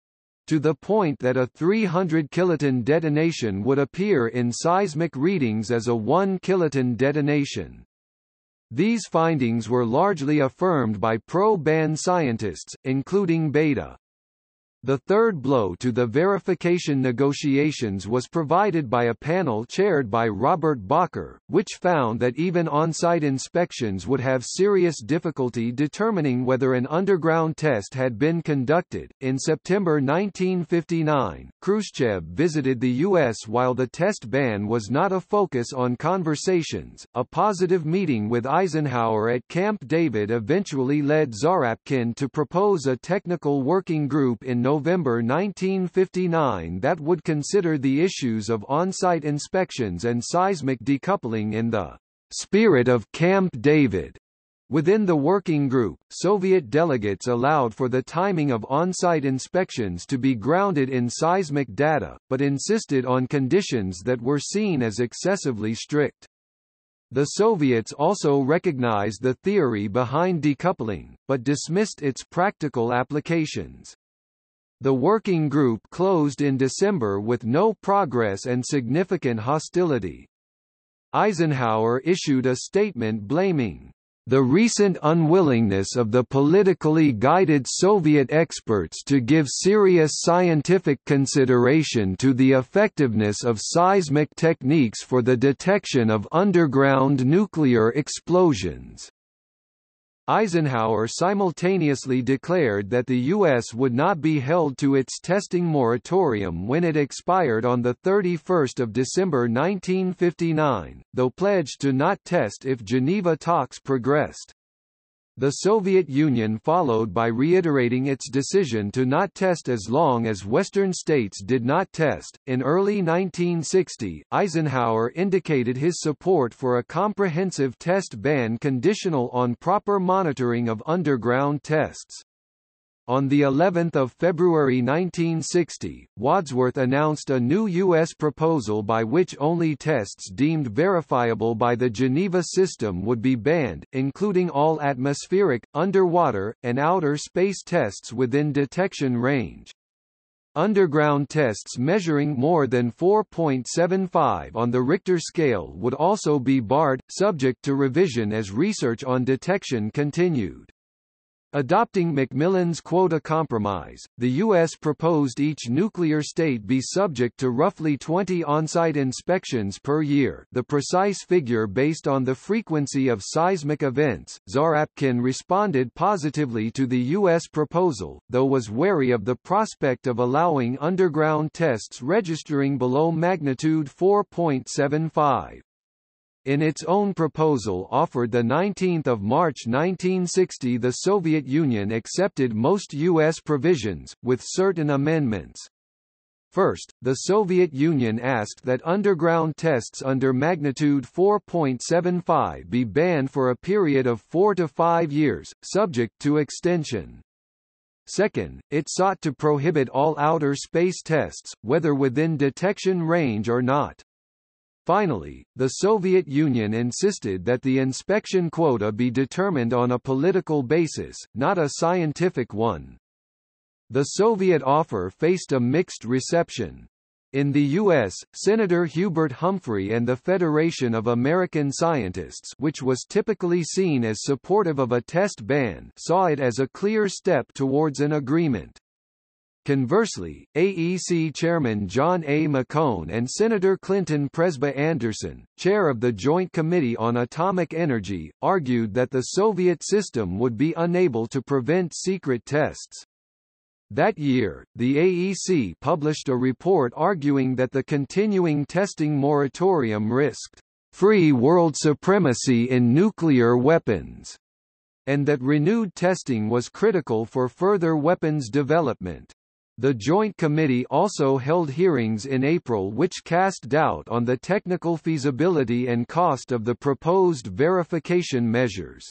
to the point that a 300 kiloton detonation would appear in seismic readings as a 1 kiloton detonation. These findings were largely affirmed by pro-ban scientists, including Bethe. The third blow to the verification negotiations was provided by a panel chaired by Robert Bacher, which found that even on-site inspections would have serious difficulty determining whether an underground test had been conducted. In September 1959, Khrushchev visited the U.S. while the test ban was not a focus on conversations. A positive meeting with Eisenhower at Camp David eventually led Zarapkin to propose a technical working group in November 1959 that would consider the issues of on-site inspections and seismic decoupling in the spirit of Camp David. Within the working group, Soviet delegates allowed for the timing of on-site inspections to be grounded in seismic data, but insisted on conditions that were seen as excessively strict. The Soviets also recognized the theory behind decoupling, but dismissed its practical applications. The working group closed in December with no progress and significant hostility. Eisenhower issued a statement blaming the recent unwillingness of the politically guided Soviet experts to give serious scientific consideration to the effectiveness of seismic techniques for the detection of underground nuclear explosions. Eisenhower simultaneously declared that the U.S. would not be held to its testing moratorium when it expired on 31 December 1959, though pledged to not test if Geneva talks progressed. The Soviet Union followed by reiterating its decision to not test as long as Western states did not test. In early 1960, Eisenhower indicated his support for a comprehensive test ban conditional on proper monitoring of underground tests. On the 11th of February 1960, Wadsworth announced a new U.S. proposal by which only tests deemed verifiable by the Geneva system would be banned, including all atmospheric, underwater, and outer space tests within detection range. Underground tests measuring more than 4.75 on the Richter scale would also be barred, subject to revision as research on detection continued. Adopting Macmillan's quota compromise, the U.S. proposed each nuclear state be subject to roughly 20 on-site inspections per year, the precise figure based on the frequency of seismic events. Zarapkin responded positively to the U.S. proposal, though was wary of the prospect of allowing underground tests registering below magnitude 4.75. In its own proposal offered 19 March 1960, the Soviet Union accepted most U.S. provisions, with certain amendments. First, the Soviet Union asked that underground tests under magnitude 4.75 be banned for a period of 4 to 5 years, subject to extension. Second, it sought to prohibit all outer space tests, whether within detection range or not. Finally, the Soviet Union insisted that the inspection quota be determined on a political basis, not a scientific one. The Soviet offer faced a mixed reception. In the U.S., Senator Hubert Humphrey and the Federation of American Scientists, which was typically seen as supportive of a test ban, saw it as a clear step towards an agreement. Conversely, AEC Chairman John A. McCone and Senator Clinton Presba Anderson, chair of the Joint Committee on Atomic Energy, argued that the Soviet system would be unable to prevent secret tests. That year, the AEC published a report arguing that the continuing testing moratorium risked free world supremacy in nuclear weapons, and that renewed testing was critical for further weapons development. The Joint Committee also held hearings in April which cast doubt on the technical feasibility and cost of the proposed verification measures.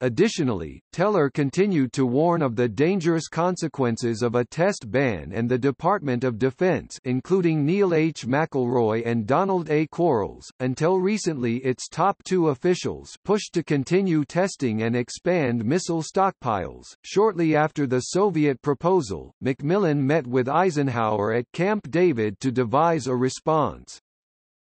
Additionally, Teller continued to warn of the dangerous consequences of a test ban, and the Department of Defense, including Neil H. McElroy and Donald A. Quarles, until recently its top two officials, pushed to continue testing and expand missile stockpiles. Shortly after the Soviet proposal, Macmillan met with Eisenhower at Camp David to devise a response.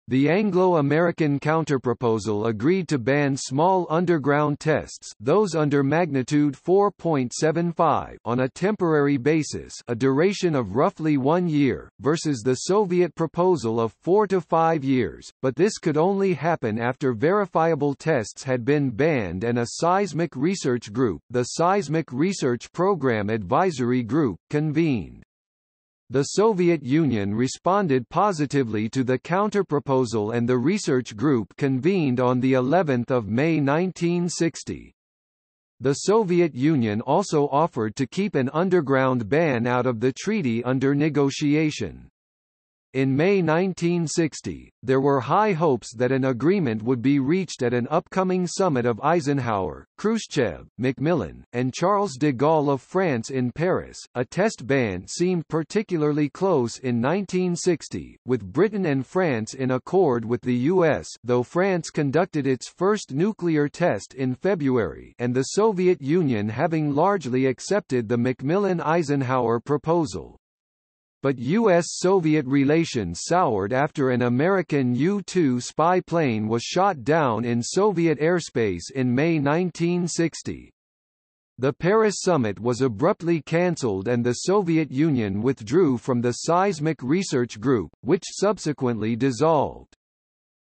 The Anglo-American counterproposal agreed to ban small underground tests, those under magnitude 4.75, on a temporary basis, a duration of roughly 1 year, versus the Soviet proposal of 4 to 5 years, but this could only happen after verifiable tests had been banned and a seismic research group, the Seismic Research Program Advisory Group, convened. The Soviet Union responded positively to the counterproposal, and the research group convened on the 11th of May 1960. The Soviet Union also offered to keep an underground ban out of the treaty under negotiation. In May 1960, there were high hopes that an agreement would be reached at an upcoming summit of Eisenhower, Khrushchev, Macmillan, and Charles de Gaulle of France in Paris. A test ban seemed particularly close in 1960, with Britain and France in accord with the U.S., though France conducted its first nuclear test in February, and the Soviet Union having largely accepted the Macmillan-Eisenhower proposal. But U.S.-Soviet relations soured after an American U-2 spy plane was shot down in Soviet airspace in May 1960. The Paris summit was abruptly cancelled, and the Soviet Union withdrew from the Seismic Research Group, which subsequently dissolved.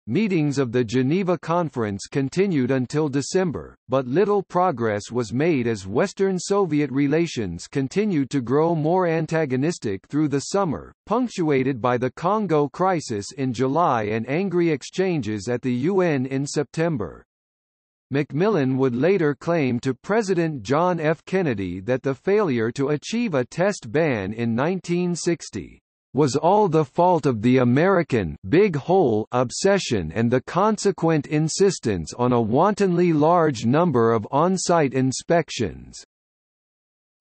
Meetings of the Geneva Conference continued until December, but little progress was made as Western Soviet relations continued to grow more antagonistic through the summer, punctuated by the Congo crisis in July and angry exchanges at the UN in September. Macmillan would later claim to President John F. Kennedy that the failure to achieve a test ban in 1960 was all the fault of the American big hole obsession and the consequent insistence on a wantonly large number of on-site inspections.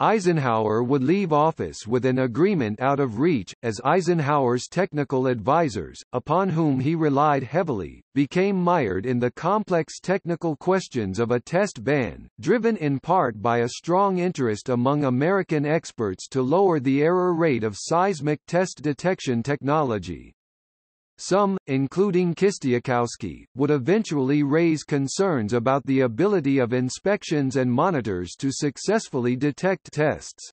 Eisenhower would leave office with an agreement out of reach, as Eisenhower's technical advisors, upon whom he relied heavily, became mired in the complex technical questions of a test ban, driven in part by a strong interest among American experts to lower the error rate of seismic test detection technology. Some, including Kistiakowsky, would eventually raise concerns about the ability of inspections and monitors to successfully detect tests.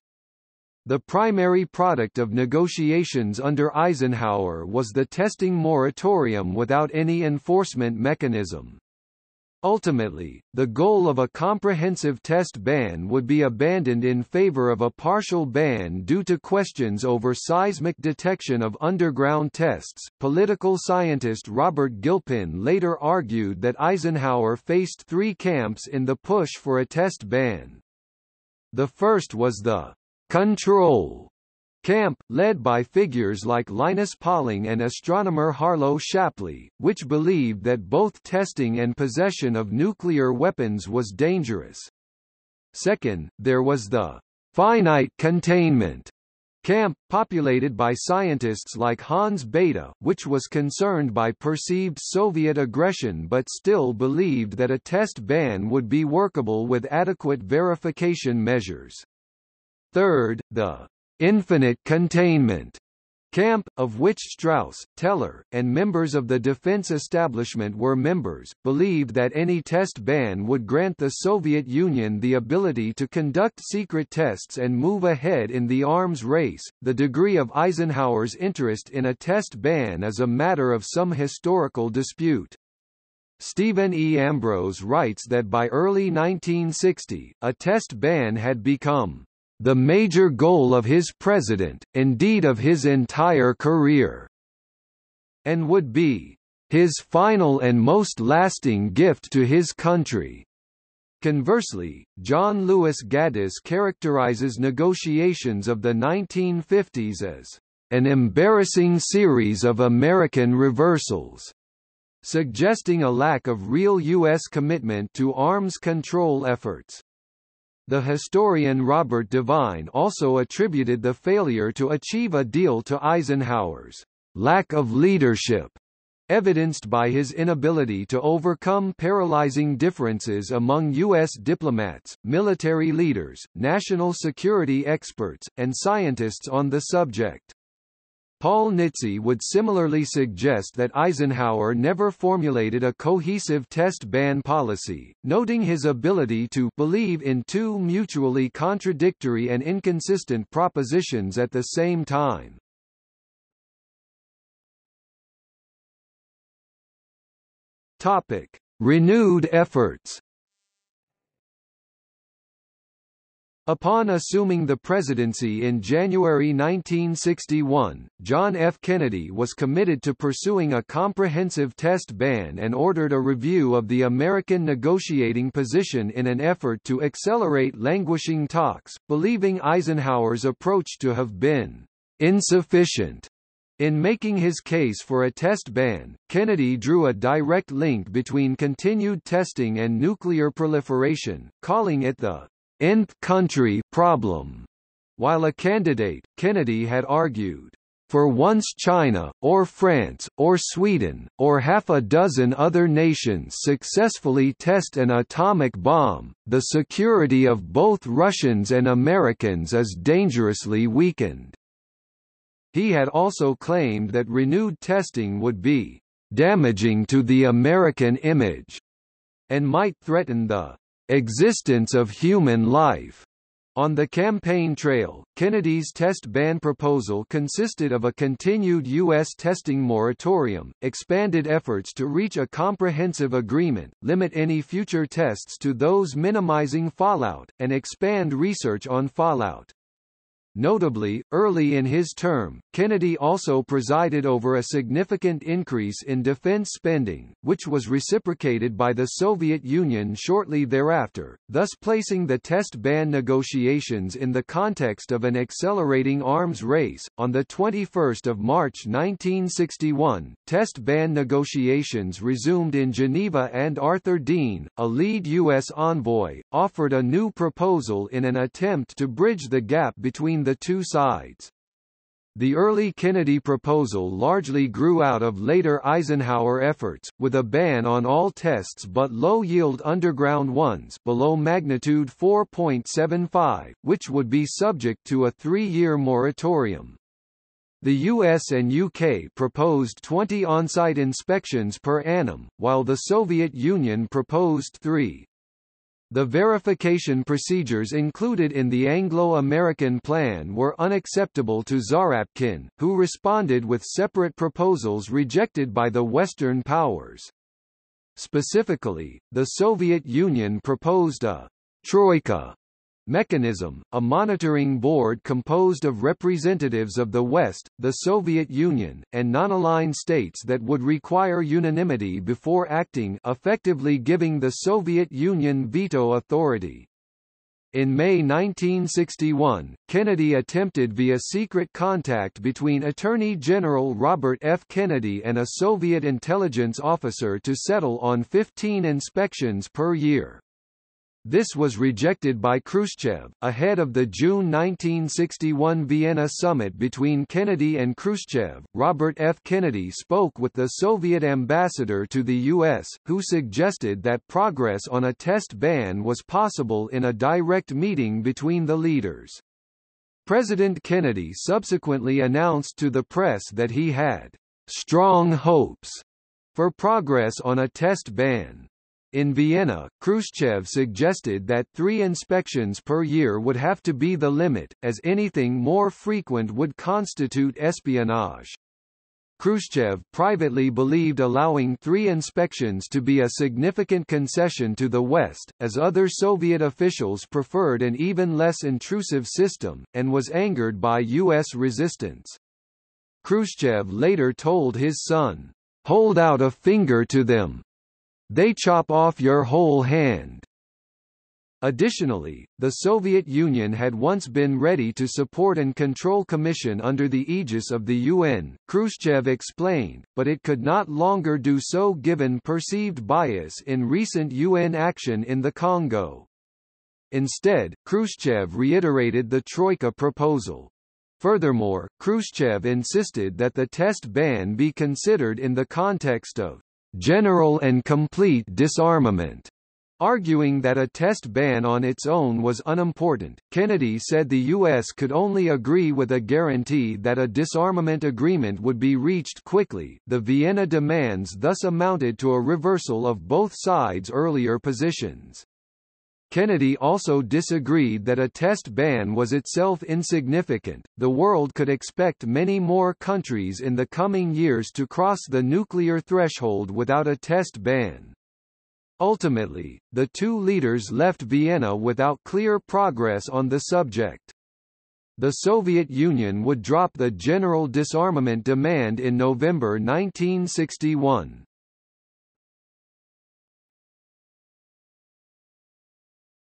The primary product of negotiations under Eisenhower was the testing moratorium without any enforcement mechanism. Ultimately, the goal of a comprehensive test ban would be abandoned in favor of a partial ban due to questions over seismic detection of underground tests. Political scientist Robert Gilpin later argued that Eisenhower faced three camps in the push for a test ban. The first was the control camp, led by figures like Linus Pauling and astronomer Harlow Shapley, which believed that both testing and possession of nuclear weapons was dangerous. Second, there was the finite containment camp, populated by scientists like Hans Bethe, which was concerned by perceived Soviet aggression but still believed that a test ban would be workable with adequate verification measures. Third, the infinite containment camp, of which Strauss, Teller, and members of the defense establishment were members, believed that any test ban would grant the Soviet Union the ability to conduct secret tests and move ahead in the arms race. The degree of Eisenhower's interest in a test ban is a matter of some historical dispute. Stephen E. Ambrose writes that by early 1960, a test ban had become the major goal of his president, indeed of his entire career, and would be his final and most lasting gift to his country. Conversely, John Lewis Gaddis characterizes negotiations of the 1950s as an embarrassing series of American reversals, suggesting a lack of real U.S. commitment to arms control efforts. The historian Robert Devine also attributed the failure to achieve a deal to Eisenhower's lack of leadership, evidenced by his inability to overcome paralyzing differences among U.S. diplomats, military leaders, national security experts, and scientists on the subject. Paul Nitze would similarly suggest that Eisenhower never formulated a cohesive test ban policy, noting his ability to believe in two mutually contradictory and inconsistent propositions at the same time. Topic: Renewed efforts. Upon assuming the presidency in January 1961, John F. Kennedy was committed to pursuing a comprehensive test ban and ordered a review of the American negotiating position in an effort to accelerate languishing talks, believing Eisenhower's approach to have been insufficient. In making his case for a test ban, Kennedy drew a direct link between continued testing and nuclear proliferation, calling it the nth country problem. While a candidate, Kennedy had argued, "For once China, or France, or Sweden, or half a dozen other nations successfully test an atomic bomb, the security of both Russians and Americans is dangerously weakened." He had also claimed that renewed testing would be "damaging to the American image" and might threaten the existence of human life. On the campaign trail, Kennedy's test ban proposal consisted of a continued U.S. testing moratorium, expanded efforts to reach a comprehensive agreement, limit any future tests to those minimizing fallout, and expand research on fallout. Notably, early in his term, Kennedy also presided over a significant increase in defense spending, which was reciprocated by the Soviet Union shortly thereafter, thus placing the test ban negotiations in the context of an accelerating arms race. On the 21st of March 1961, test ban negotiations resumed in Geneva, and Arthur Dean, a lead U.S. envoy, offered a new proposal in an attempt to bridge the gap between the two sides. The early Kennedy proposal largely grew out of later Eisenhower efforts, with a ban on all tests but low-yield underground ones below magnitude 4.75, which would be subject to a 3-year moratorium. The US and UK proposed 20 on-site inspections per annum, while the Soviet Union proposed 3. The verification procedures included in the Anglo-American plan were unacceptable to Zarapkin, who responded with separate proposals rejected by the Western powers. Specifically, the Soviet Union proposed a «troika» mechanism, a monitoring board composed of representatives of the West, the Soviet Union, and non-aligned states that would require unanimity before acting, effectively giving the Soviet Union veto authority. In May 1961, Kennedy attempted via secret contact between Attorney General Robert F. Kennedy and a Soviet intelligence officer to settle on 15 inspections per year. This was rejected by Khrushchev. Ahead of the June 1961 Vienna summit between Kennedy and Khrushchev, Robert F. Kennedy spoke with the Soviet ambassador to the U.S., who suggested that progress on a test ban was possible in a direct meeting between the leaders. President Kennedy subsequently announced to the press that he had strong hopes for progress on a test ban. In Vienna, Khrushchev suggested that 3 inspections per year would have to be the limit, as anything more frequent would constitute espionage. Khrushchev privately believed allowing 3 inspections to be a significant concession to the West, as other Soviet officials preferred an even less intrusive system, and was angered by U.S. resistance. Khrushchev later told his son, Hold out a finger to them. They chop off your whole hand." Additionally, the Soviet Union had once been ready to support and control commission under the aegis of the UN, Khrushchev explained, but it could not longer do so given perceived bias in recent UN action in the Congo. Instead, Khrushchev reiterated the Troika proposal. Furthermore, Khrushchev insisted that the test ban be considered in the context of general and complete disarmament, arguing that a test ban on its own was unimportant. Kennedy said the U.S. could only agree with a guarantee that a disarmament agreement would be reached quickly. The Vienna demands thus amounted to a reversal of both sides' earlier positions. Kennedy also disagreed that a test ban was itself insignificant. The world could expect many more countries in the coming years to cross the nuclear threshold without a test ban. Ultimately, the two leaders left Vienna without clear progress on the subject. The Soviet Union would drop the general disarmament demand in November 1961.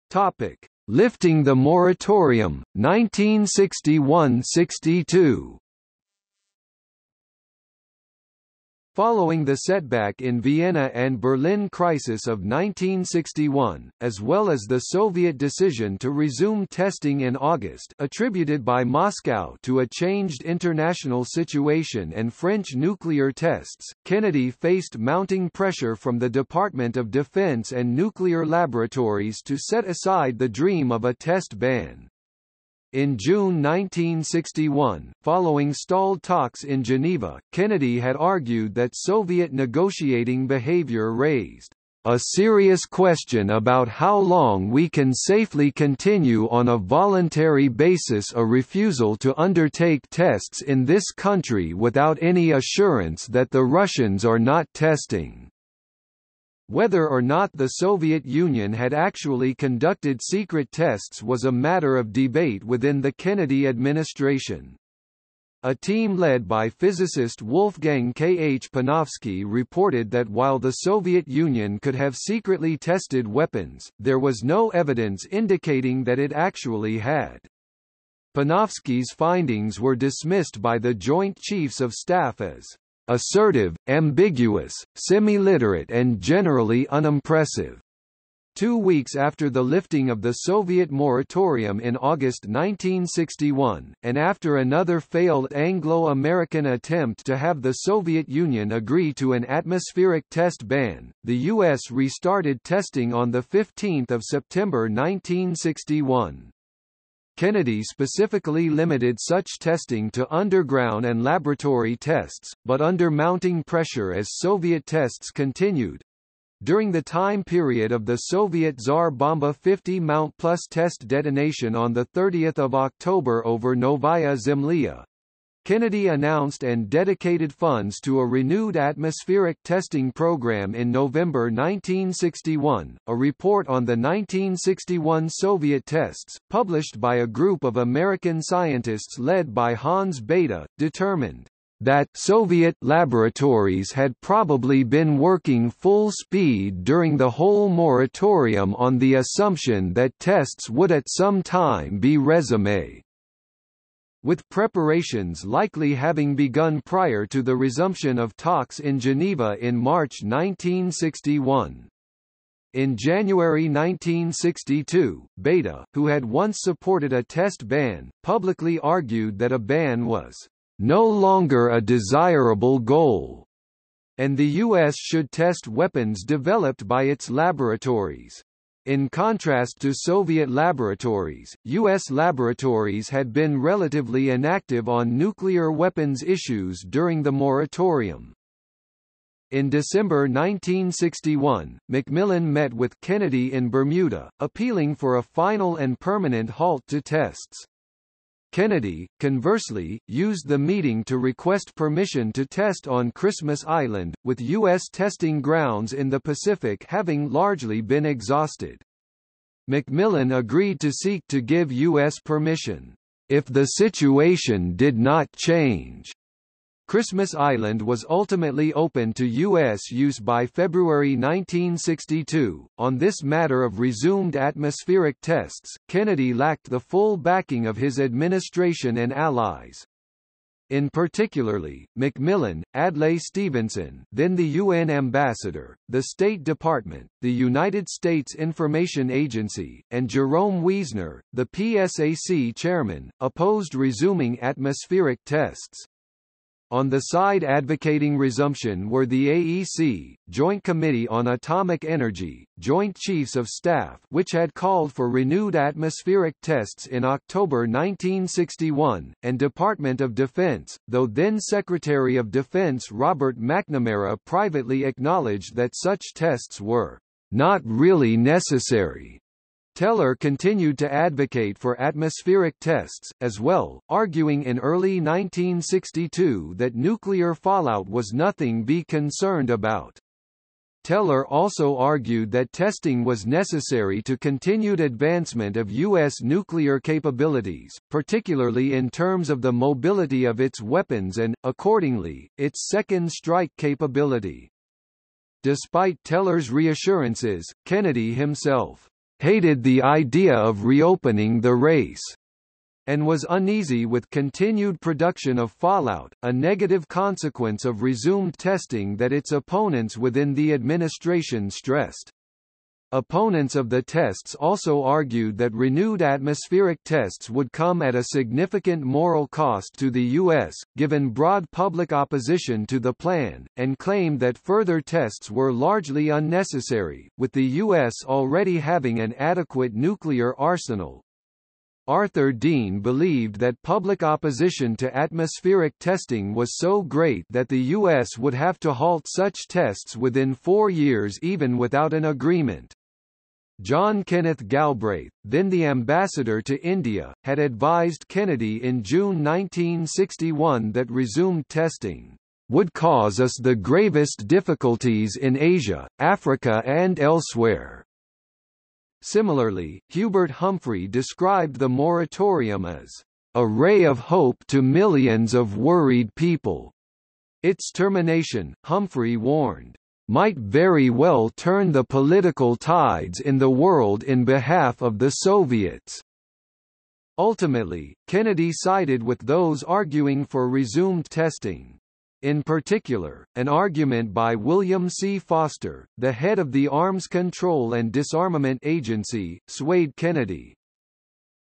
Topic: Lifting the moratorium, 1961–62. Following the setback in Vienna and Berlin crisis of 1961, as well as the Soviet decision to resume testing in August attributed by Moscow to a changed international situation and French nuclear tests, Kennedy faced mounting pressure from the Department of Defense and nuclear laboratories to set aside the dream of a test ban. In June 1961, following stalled talks in Geneva, Kennedy had argued that Soviet negotiating behavior raised a serious question about how long we can safely continue on a voluntary basis a refusal to undertake tests in this country without any assurance that the Russians are not testing. Whether or not the Soviet Union had actually conducted secret tests was a matter of debate within the Kennedy administration. A team led by physicist Wolfgang K.H. Panofsky reported that while the Soviet Union could have secretly tested weapons, there was no evidence indicating that it actually had. Panofsky's findings were dismissed by the Joint Chiefs of Staff as assertive, ambiguous, semi-literate and generally unimpressive. 2 weeks after the lifting of the Soviet moratorium in August 1961, and after another failed Anglo-American attempt to have the Soviet Union agree to an atmospheric test ban, the U.S. restarted testing on 15 September 1961. Kennedy specifically limited such testing to underground and laboratory tests, but under mounting pressure as Soviet tests continued. During the time period of the Soviet Tsar Bomba 50 Mount Plus test detonation on 30 October over Novaya Zemlya, Kennedy announced and dedicated funds to a renewed atmospheric testing program in November 1961. A report on the 1961 Soviet tests, published by a group of American scientists led by Hans Bethe, determined that Soviet laboratories had probably been working full speed during the whole moratorium on the assumption that tests would at some time be resumed, with preparations likely having begun prior to the resumption of talks in Geneva in March 1961. In January 1962, Bethe, who had once supported a test ban, publicly argued that a ban was no longer a desirable goal, and the U.S. should test weapons developed by its laboratories. In contrast to Soviet laboratories, U.S. laboratories had been relatively inactive on nuclear weapons issues during the moratorium. In December 1961, Macmillan met with Kennedy in Bermuda, appealing for a final and permanent halt to tests. Kennedy, conversely, used the meeting to request permission to test on Christmas Island, with U.S. testing grounds in the Pacific having largely been exhausted. Macmillan agreed to seek to give U.S. permission, if the situation did not change. Christmas Island was ultimately opened to U.S. use by February 1962. On this matter of resumed atmospheric tests, Kennedy lacked the full backing of his administration and allies. In particularly, Macmillan, Adlai Stevenson, then the UN ambassador, the State Department, the United States Information Agency, and Jerome Wiesner, the PSAC chairman, opposed resuming atmospheric tests. On the side advocating resumption were the AEC, Joint Committee on Atomic Energy, Joint Chiefs of Staff, which had called for renewed atmospheric tests in October 1961, and Department of Defense, though then Secretary of Defense Robert McNamara privately acknowledged that such tests were not really necessary. Teller continued to advocate for atmospheric tests, as well, arguing in early 1962 that nuclear fallout was nothing to be concerned about. Teller also argued that testing was necessary to continued advancement of U.S. nuclear capabilities, particularly in terms of the mobility of its weapons and, accordingly, its second strike capability. Despite Teller's reassurances, Kennedy himself hated the idea of reopening the race, and was uneasy with continued production of fallout, a negative consequence of resumed testing that its opponents within the administration stressed. Opponents of the tests also argued that renewed atmospheric tests would come at a significant moral cost to the U.S., given broad public opposition to the plan, and claimed that further tests were largely unnecessary, with the U.S. already having an adequate nuclear arsenal. Arthur Dean believed that public opposition to atmospheric testing was so great that the U.S. would have to halt such tests within 4 years even without an agreement. John Kenneth Galbraith, then the ambassador to India, had advised Kennedy in June 1961 that resumed testing would cause us the gravest difficulties in Asia, Africa and elsewhere. Similarly, Hubert Humphrey described the moratorium as a ray of hope to millions of worried people. Its termination, Humphrey warned, might very well turn the political tides in the world in behalf of the Soviets. Ultimately, Kennedy sided with those arguing for resumed testing. In particular, an argument by William C. Foster, the head of the Arms Control and Disarmament Agency, swayed Kennedy.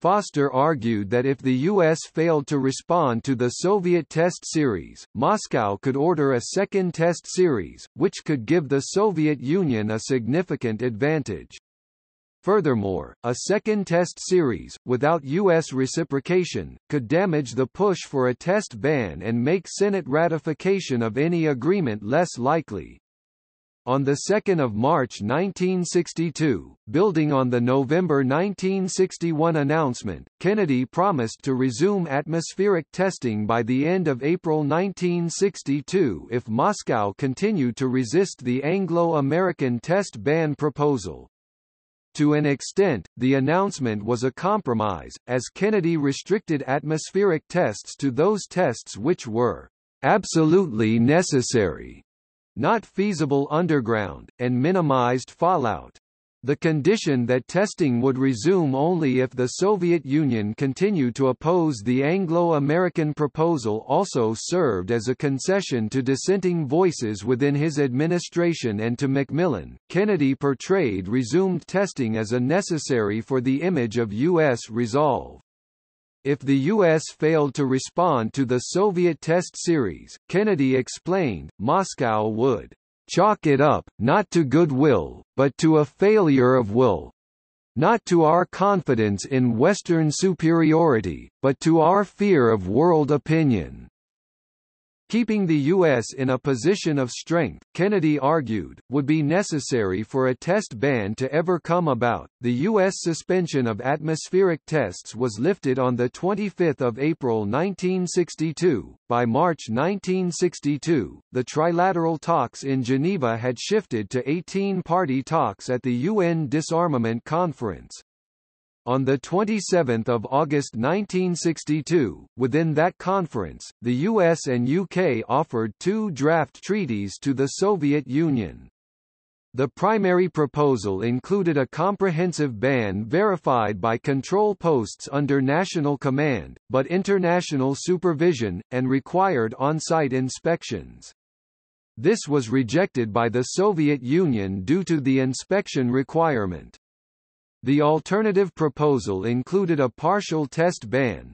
Foster argued that if the U.S. failed to respond to the Soviet test series, Moscow could order a second test series, which could give the Soviet Union a significant advantage. Furthermore, a second test series, without U.S. reciprocation, could damage the push for a test ban and make Senate ratification of any agreement less likely. On 2 March 1962, building on the November 1961 announcement, Kennedy promised to resume atmospheric testing by the end of April 1962 if Moscow continued to resist the Anglo-American test ban proposal. To an extent, the announcement was a compromise, as Kennedy restricted atmospheric tests to those tests which were absolutely necessary, not feasible underground, and minimized fallout. The condition that testing would resume only if the Soviet Union continued to oppose the Anglo-American proposal also served as a concession to dissenting voices within his administration and to Macmillan. Kennedy portrayed resumed testing as a necessary for the image of U.S. resolve. If the U.S. failed to respond to the Soviet test series, Kennedy explained, Moscow would chalk it up, not to goodwill, but to a failure of will. Not to our confidence in Western superiority, but to our fear of world opinion. Keeping the U.S. in a position of strength, Kennedy argued, would be necessary for a test ban to ever come about. The U.S. suspension of atmospheric tests was lifted on 25 April 1962. By March 1962, the trilateral talks in Geneva had shifted to 18-party talks at the UN Disarmament Conference. On 27 August 1962, within that conference, the US and UK offered two draft treaties to the Soviet Union. The primary proposal included a comprehensive ban verified by control posts under national command, but international supervision, and required on-site inspections. This was rejected by the Soviet Union due to the inspection requirement. The alternative proposal included a partial test ban.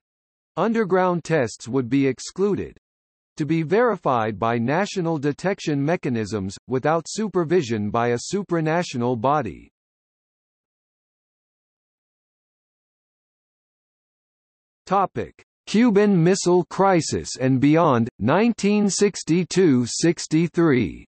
Underground tests would be excluded, to be verified by national detection mechanisms, without supervision by a supranational body. Cuban Missile Crisis and beyond, 1962–63.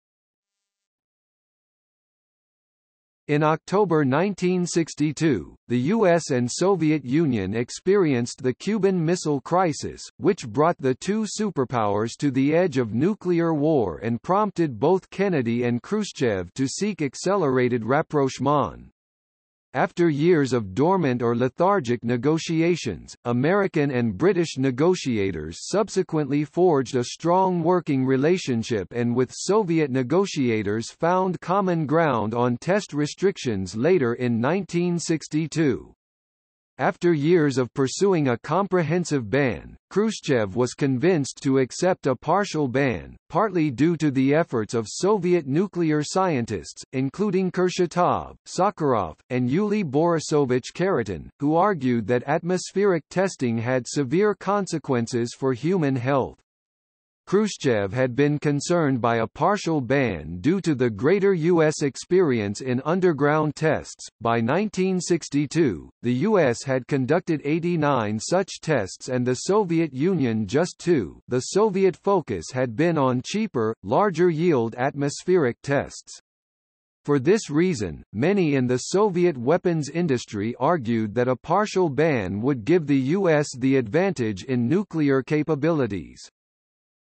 In October 1962, the U.S. and Soviet Union experienced the Cuban Missile Crisis, which brought the two superpowers to the edge of nuclear war and prompted both Kennedy and Khrushchev to seek accelerated rapprochement. After years of dormant or lethargic negotiations, American and British negotiators subsequently forged a strong working relationship and with Soviet negotiators found common ground on test restrictions later in 1962. After years of pursuing a comprehensive ban, Khrushchev was convinced to accept a partial ban, partly due to the efforts of Soviet nuclear scientists, including Kurchatov, Sakharov, and Yuli Borisovich Karatin, who argued that atmospheric testing had severe consequences for human health. Khrushchev had been concerned by a partial ban due to the greater U.S. experience in underground tests. By 1962, the U.S. had conducted 89 such tests and the Soviet Union just 2. The Soviet focus had been on cheaper, larger yield atmospheric tests. For this reason, many in the Soviet weapons industry argued that a partial ban would give the U.S. the advantage in nuclear capabilities.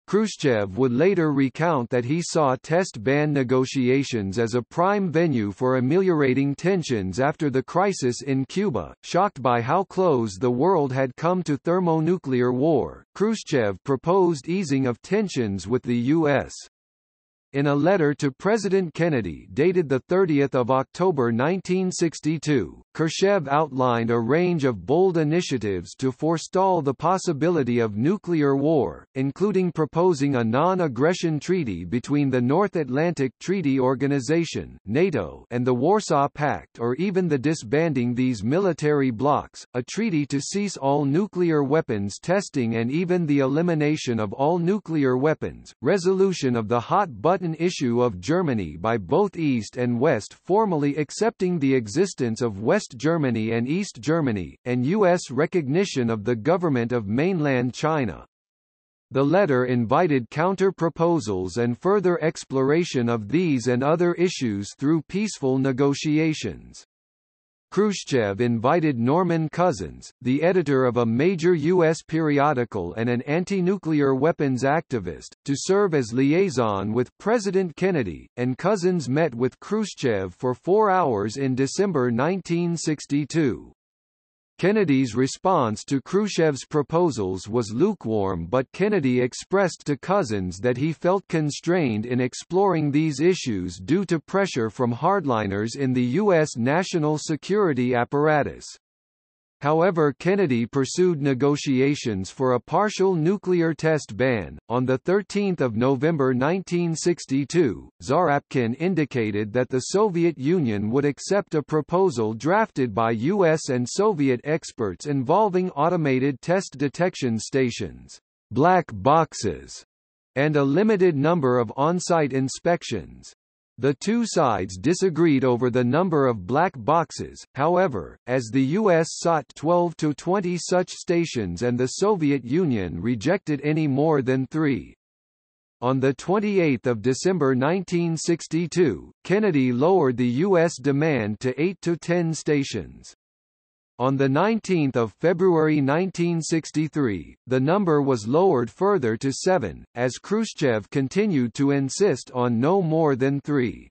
Khrushchev would later recount that he saw test ban negotiations as a prime venue for ameliorating tensions after the crisis in Cuba. Shocked by how close the world had come to thermonuclear war, Khrushchev proposed easing of tensions with the U.S. In a letter to President Kennedy dated 30 October 1962, Khrushchev outlined a range of bold initiatives to forestall the possibility of nuclear war, including proposing a non-aggression treaty between the North Atlantic Treaty Organization (NATO) and the Warsaw Pact, or even the disbanding these military blocs, a treaty to cease all nuclear weapons testing and even the elimination of all nuclear weapons, resolution of the hot-button issue of Germany by both East and West, formally accepting the existence of West Germany and East Germany, and U.S. recognition of the government of mainland China. The letter invited counter-proposals and further exploration of these and other issues through peaceful negotiations. Khrushchev invited Norman Cousins, the editor of a major U.S. periodical and an anti-nuclear weapons activist, to serve as liaison with President Kennedy, and Cousins met with Khrushchev for 4 hours in December 1962. Kennedy's response to Khrushchev's proposals was lukewarm, but Kennedy expressed to Cousins that he felt constrained in exploring these issues due to pressure from hardliners in the U.S. national security apparatus. However, Kennedy pursued negotiations for a partial nuclear test ban. On 13 November 1962, Zarapkin indicated that the Soviet Union would accept a proposal drafted by U.S. and Soviet experts involving automated test detection stations, black boxes, and a limited number of on-site inspections. The two sides disagreed over the number of black boxes, however, as the U.S. sought 12 to 20 such stations and the Soviet Union rejected any more than 3. On 28 December 1962, Kennedy lowered the U.S. demand to 8 to 10 stations. On 19 February 1963, the number was lowered further to 7, as Khrushchev continued to insist on no more than 3.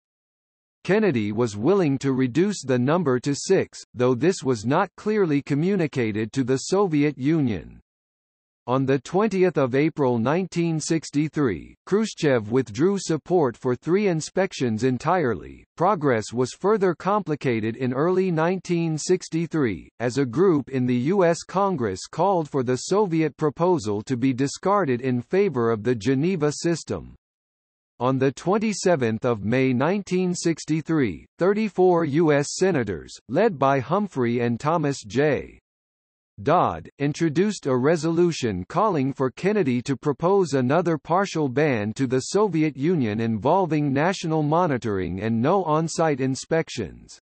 Kennedy was willing to reduce the number to 6, though this was not clearly communicated to the Soviet Union. On 20 April 1963, Khrushchev withdrew support for 3 inspections entirely. Progress was further complicated in early 1963, as a group in the U.S. Congress called for the Soviet proposal to be discarded in favor of the Geneva System. On 27 May 1963, 34 U.S. senators, led by Humphrey and Thomas J. Dodd, introduced a resolution calling for Kennedy to propose another partial ban to the Soviet Union involving national monitoring and no on-site inspections.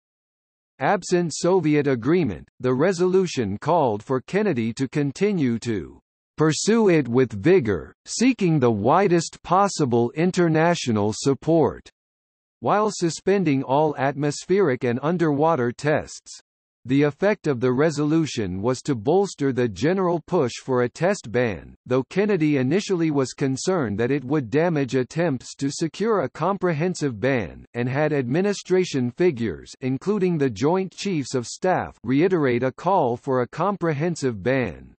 Absent Soviet agreement, the resolution called for Kennedy to continue to pursue it with vigor, seeking the widest possible international support, while suspending all atmospheric and underwater tests. The effect of the resolution was to bolster the general push for a test ban, though Kennedy initially was concerned that it would damage attempts to secure a comprehensive ban, and had administration figures, including the Joint Chiefs of Staff, reiterate a call for a comprehensive ban.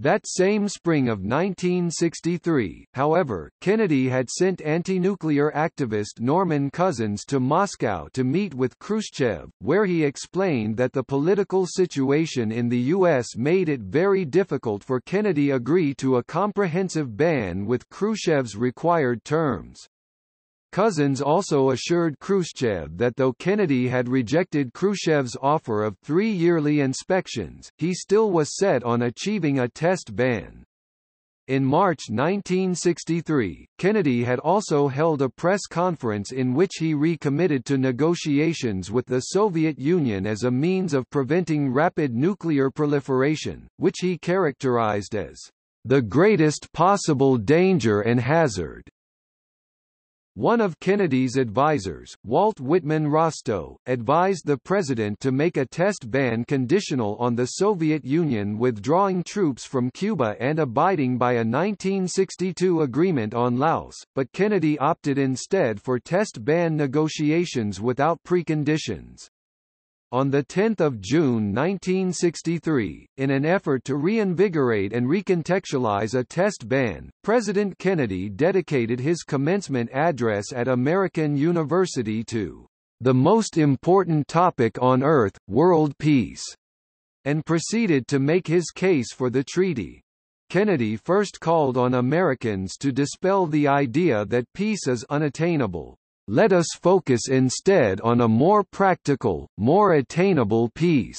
That same spring of 1963, however, Kennedy had sent anti-nuclear activist Norman Cousins to Moscow to meet with Khrushchev, where he explained that the political situation in the U.S. made it very difficult for Kennedy to agree to a comprehensive ban with Khrushchev's required terms. Cousins also assured Khrushchev that though Kennedy had rejected Khrushchev's offer of 3 yearly inspections, he still was set on achieving a test ban. In March 1963, Kennedy had also held a press conference in which he recommitted to negotiations with the Soviet Union as a means of preventing rapid nuclear proliferation, which he characterized as the greatest possible danger and hazard. One of Kennedy's advisors, Walt Whitman Rostow, advised the president to make a test ban conditional on the Soviet Union withdrawing troops from Cuba and abiding by a 1962 agreement on Laos, but Kennedy opted instead for test ban negotiations without preconditions. On 10 June 1963, in an effort to reinvigorate and recontextualize a test ban, President Kennedy dedicated his commencement address at American University to "the most important topic on earth, world peace," and proceeded to make his case for the treaty. Kennedy first called on Americans to dispel the idea that peace is unattainable. Let us focus instead on a more practical, more attainable peace.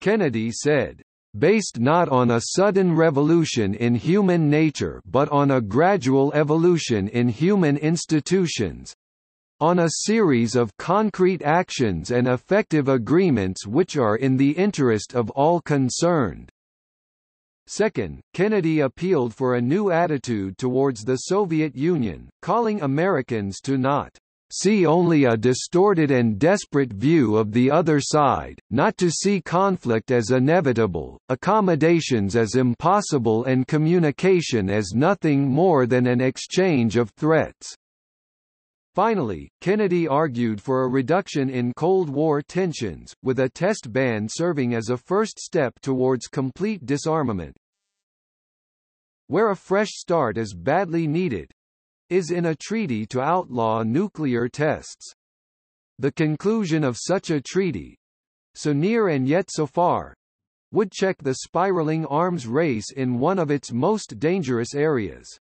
Kennedy said, based not on a sudden revolution in human nature but on a gradual evolution in human institutions, on a series of concrete actions and effective agreements which are in the interest of all concerned. Second, Kennedy appealed for a new attitude towards the Soviet Union, calling Americans to not see only a distorted and desperate view of the other side, not to see conflict as inevitable, accommodations as impossible and communication as nothing more than an exchange of threats. Finally, Kennedy argued for a reduction in Cold War tensions, with a test ban serving as a first step towards complete disarmament. Where a fresh start is badly needed, is in a treaty to outlaw nuclear tests. The conclusion of such a treaty, so near and yet so far, would check the spiraling arms race in one of its most dangerous areas.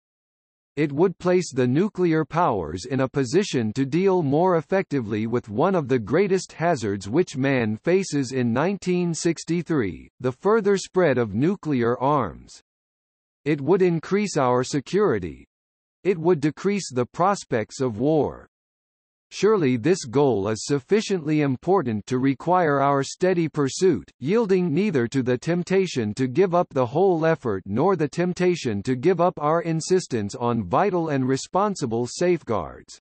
It would place the nuclear powers in a position to deal more effectively with one of the greatest hazards which man faces in 1963, the further spread of nuclear arms. It would increase our security. It would decrease the prospects of war. Surely this goal is sufficiently important to require our steady pursuit, yielding neither to the temptation to give up the whole effort nor the temptation to give up our insistence on vital and responsible safeguards.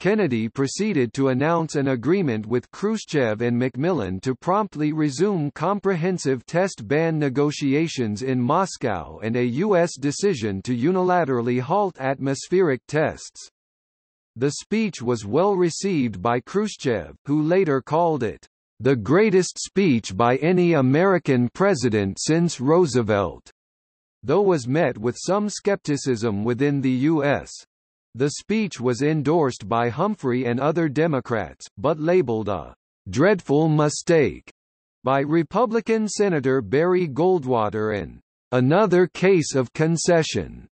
Kennedy proceeded to announce an agreement with Khrushchev and Macmillan to promptly resume comprehensive test ban negotiations in Moscow and a U.S. decision to unilaterally halt atmospheric tests. The speech was well received by Khrushchev, who later called it the greatest speech by any American president since Roosevelt, though was met with some skepticism within the U.S. The speech was endorsed by Humphrey and other Democrats, but labeled a dreadful mistake by Republican Senator Barry Goldwater and another case of concession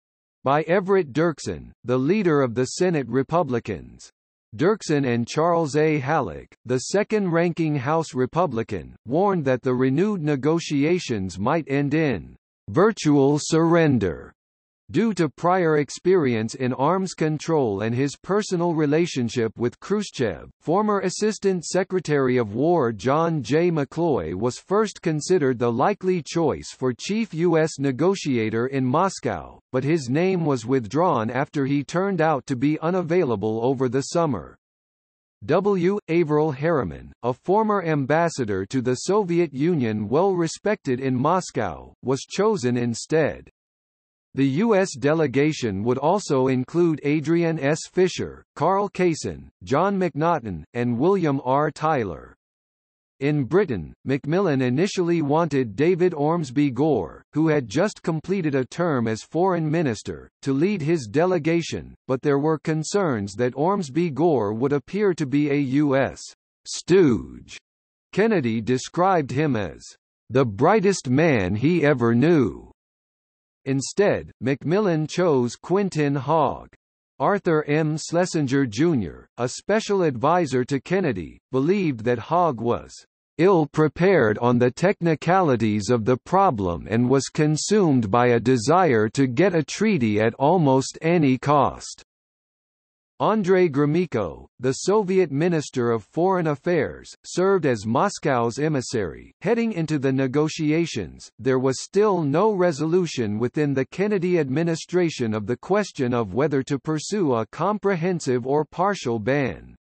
by Everett Dirksen, the leader of the Senate Republicans. Dirksen and Charles A. Halleck, the second-ranking House Republican, warned that the renewed negotiations might end in virtual surrender, due to prior experience in arms control and his personal relationship with Khrushchev. Former Assistant Secretary of War John J. McCloy was first considered the likely choice for chief U.S. negotiator in Moscow, but his name was withdrawn after he turned out to be unavailable over the summer. W. Averill Harriman, a former ambassador to the Soviet Union well respected in Moscow, was chosen instead. The U.S. delegation would also include Adrian S. Fisher, Carl Kaysen, John McNaughton, and William R. Tyler. In Britain, Macmillan initially wanted David Ormsby Gore, who had just completed a term as foreign minister, to lead his delegation, but there were concerns that Ormsby Gore would appear to be a U.S. stooge. Kennedy described him as the brightest man he ever knew. Instead, Macmillan chose Quintin Hogg. Arthur M. Schlesinger, Jr., a special advisor to Kennedy, believed that Hogg was ill-prepared on the technicalities of the problem and was consumed by a desire to get a treaty at almost any cost. Andrei Gromyko, the Soviet Minister of Foreign Affairs, served as Moscow's emissary. Heading into the negotiations, there was still no resolution within the Kennedy administration of the question of whether to pursue a comprehensive or partial ban.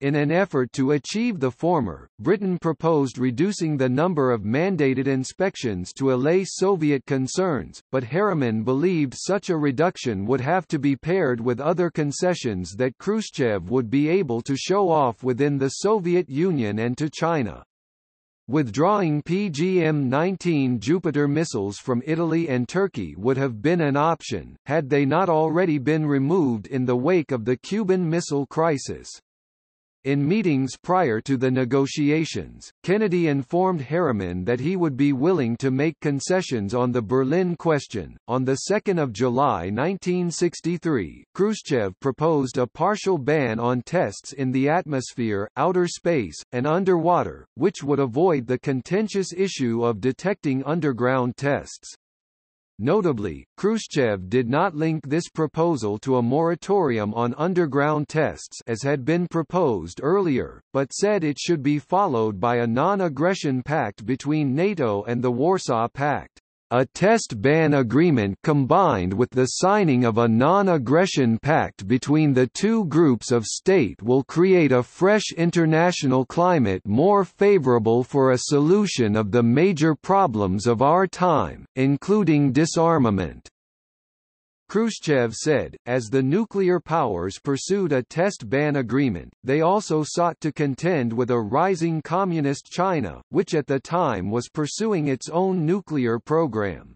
In an effort to achieve the former, Britain proposed reducing the number of mandated inspections to allay Soviet concerns, but Harriman believed such a reduction would have to be paired with other concessions that Khrushchev would be able to show off within the Soviet Union and to China. Withdrawing PGM-19 Jupiter missiles from Italy and Turkey would have been an option, had they not already been removed in the wake of the Cuban Missile Crisis. In meetings prior to the negotiations, Kennedy informed Harriman that he would be willing to make concessions on the Berlin question. On 2 July 1963, Khrushchev proposed a partial ban on tests in the atmosphere, outer space, and underwater, which would avoid the contentious issue of detecting underground tests. Notably, Khrushchev did not link this proposal to a moratorium on underground tests as had been proposed earlier, but said it should be followed by a non-aggression pact between NATO and the Warsaw Pact, a test ban agreement combined with the signing of a non-aggression pact between the two groups of state will create a fresh international climate more favorable for a solution of the major problems of our time, including disarmament. Khrushchev said, as the nuclear powers pursued a test ban agreement, they also sought to contend with a rising communist China, which at the time was pursuing its own nuclear program.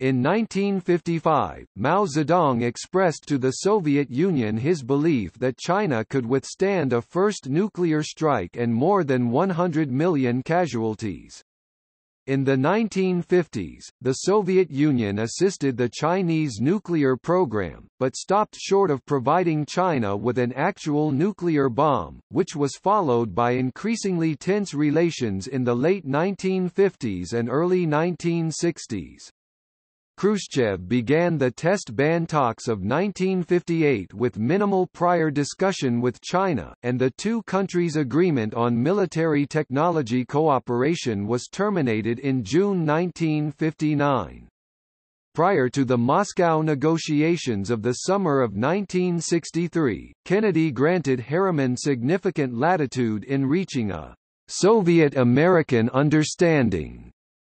In 1955, Mao Zedong expressed to the Soviet Union his belief that China could withstand a first nuclear strike and more than 100 million casualties. In the 1950s, the Soviet Union assisted the Chinese nuclear program, but stopped short of providing China with an actual nuclear bomb, which was followed by increasingly tense relations in the late 1950s and early 1960s. Khrushchev began the test ban talks of 1958 with minimal prior discussion with China, and the two countries' agreement on military technology cooperation was terminated in June 1959. Prior to the Moscow negotiations of the summer of 1963, Kennedy granted Harriman significant latitude in reaching a Soviet-American understanding,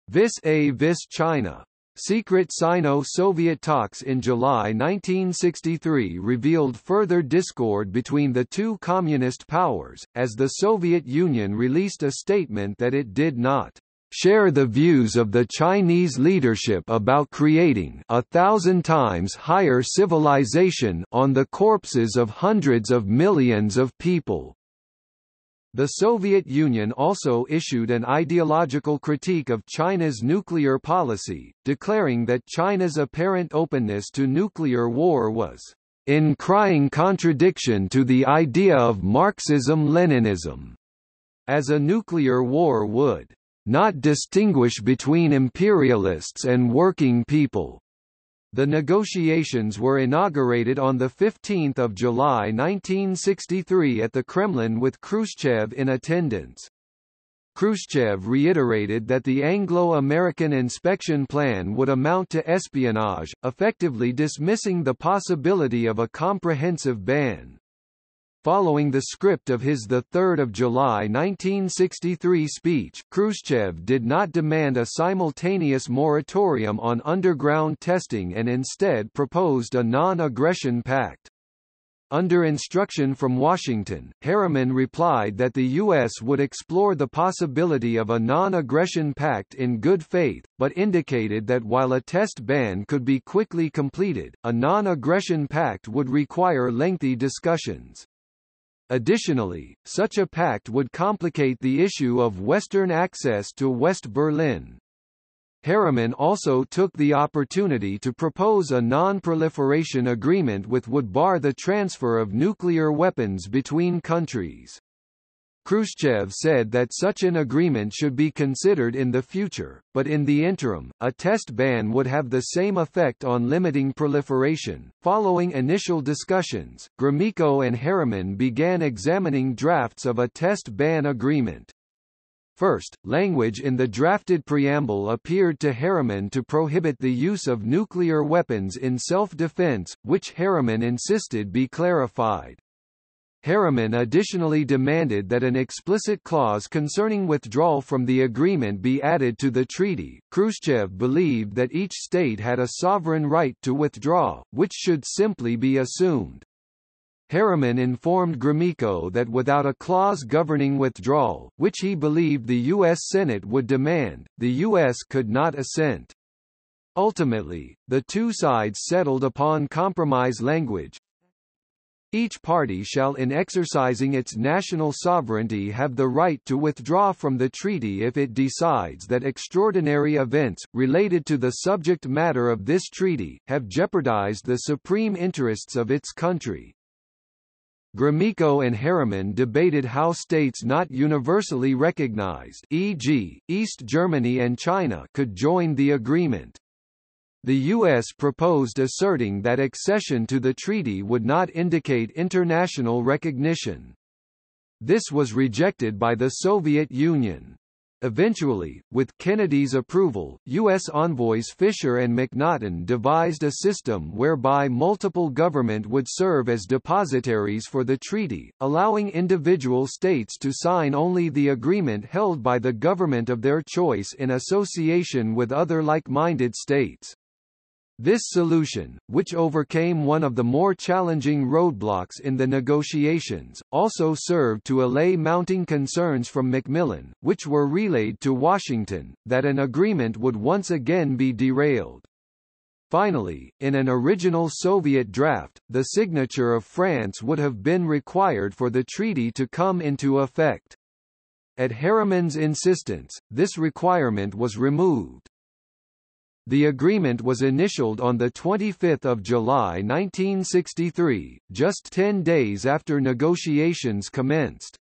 vis-à-vis China. Secret Sino-Soviet talks in July 1963 revealed further discord between the two communist powers, as the Soviet Union released a statement that it did not share the views of the Chinese leadership about creating a 1,000 times higher civilization on the corpses of hundreds of millions of people. The Soviet Union also issued an ideological critique of China's nuclear policy, declaring that China's apparent openness to nuclear war was in crying contradiction to the idea of Marxism-Leninism, as a nuclear war would not distinguish between imperialists and working people. The negotiations were inaugurated on 15 July 1963 at the Kremlin with Khrushchev in attendance. Khrushchev reiterated that the Anglo-American inspection plan would amount to espionage, effectively dismissing the possibility of a comprehensive ban. Following the script of his 3 July 1963 speech, Khrushchev did not demand a simultaneous moratorium on underground testing and instead proposed a non-aggression pact. Under instruction from Washington, Harriman replied that the U.S. would explore the possibility of a non-aggression pact in good faith, but indicated that while a test ban could be quickly completed, a non-aggression pact would require lengthy discussions. Additionally, such a pact would complicate the issue of Western access to West Berlin. Harriman also took the opportunity to propose a non-proliferation agreement which would bar the transfer of nuclear weapons between countries. Khrushchev said that such an agreement should be considered in the future, but in the interim, a test ban would have the same effect on limiting proliferation. Following initial discussions, Gromyko and Harriman began examining drafts of a test ban agreement. First, language in the drafted preamble appeared to Harriman to prohibit the use of nuclear weapons in self-defense, which Harriman insisted be clarified. Harriman additionally demanded that an explicit clause concerning withdrawal from the agreement be added to the treaty. Khrushchev believed that each state had a sovereign right to withdraw, which should simply be assumed. Harriman informed Gromyko that without a clause governing withdrawal, which he believed the U.S. Senate would demand, the U.S. could not assent. Ultimately, the two sides settled upon compromise language. Each party shall, in exercising its national sovereignty, have the right to withdraw from the treaty if it decides that extraordinary events, related to the subject matter of this treaty, have jeopardized the supreme interests of its country. Gromyko and Harriman debated how states not universally recognized, e.g., East Germany and China, could join the agreement. The U.S. proposed asserting that accession to the treaty would not indicate international recognition. This was rejected by the Soviet Union. Eventually, with Kennedy's approval, U.S. envoys Fisher and McNaughton devised a system whereby multiple governments would serve as depositaries for the treaty, allowing individual states to sign only the agreement held by the government of their choice in association with other like-minded states. This solution, which overcame one of the more challenging roadblocks in the negotiations, also served to allay mounting concerns from Macmillan, which were relayed to Washington, that an agreement would once again be derailed. Finally, in an original Soviet draft, the signature of France would have been required for the treaty to come into effect. At Harriman's insistence, this requirement was removed. The agreement was initialed on 25 July 1963, just 10 days after negotiations commenced.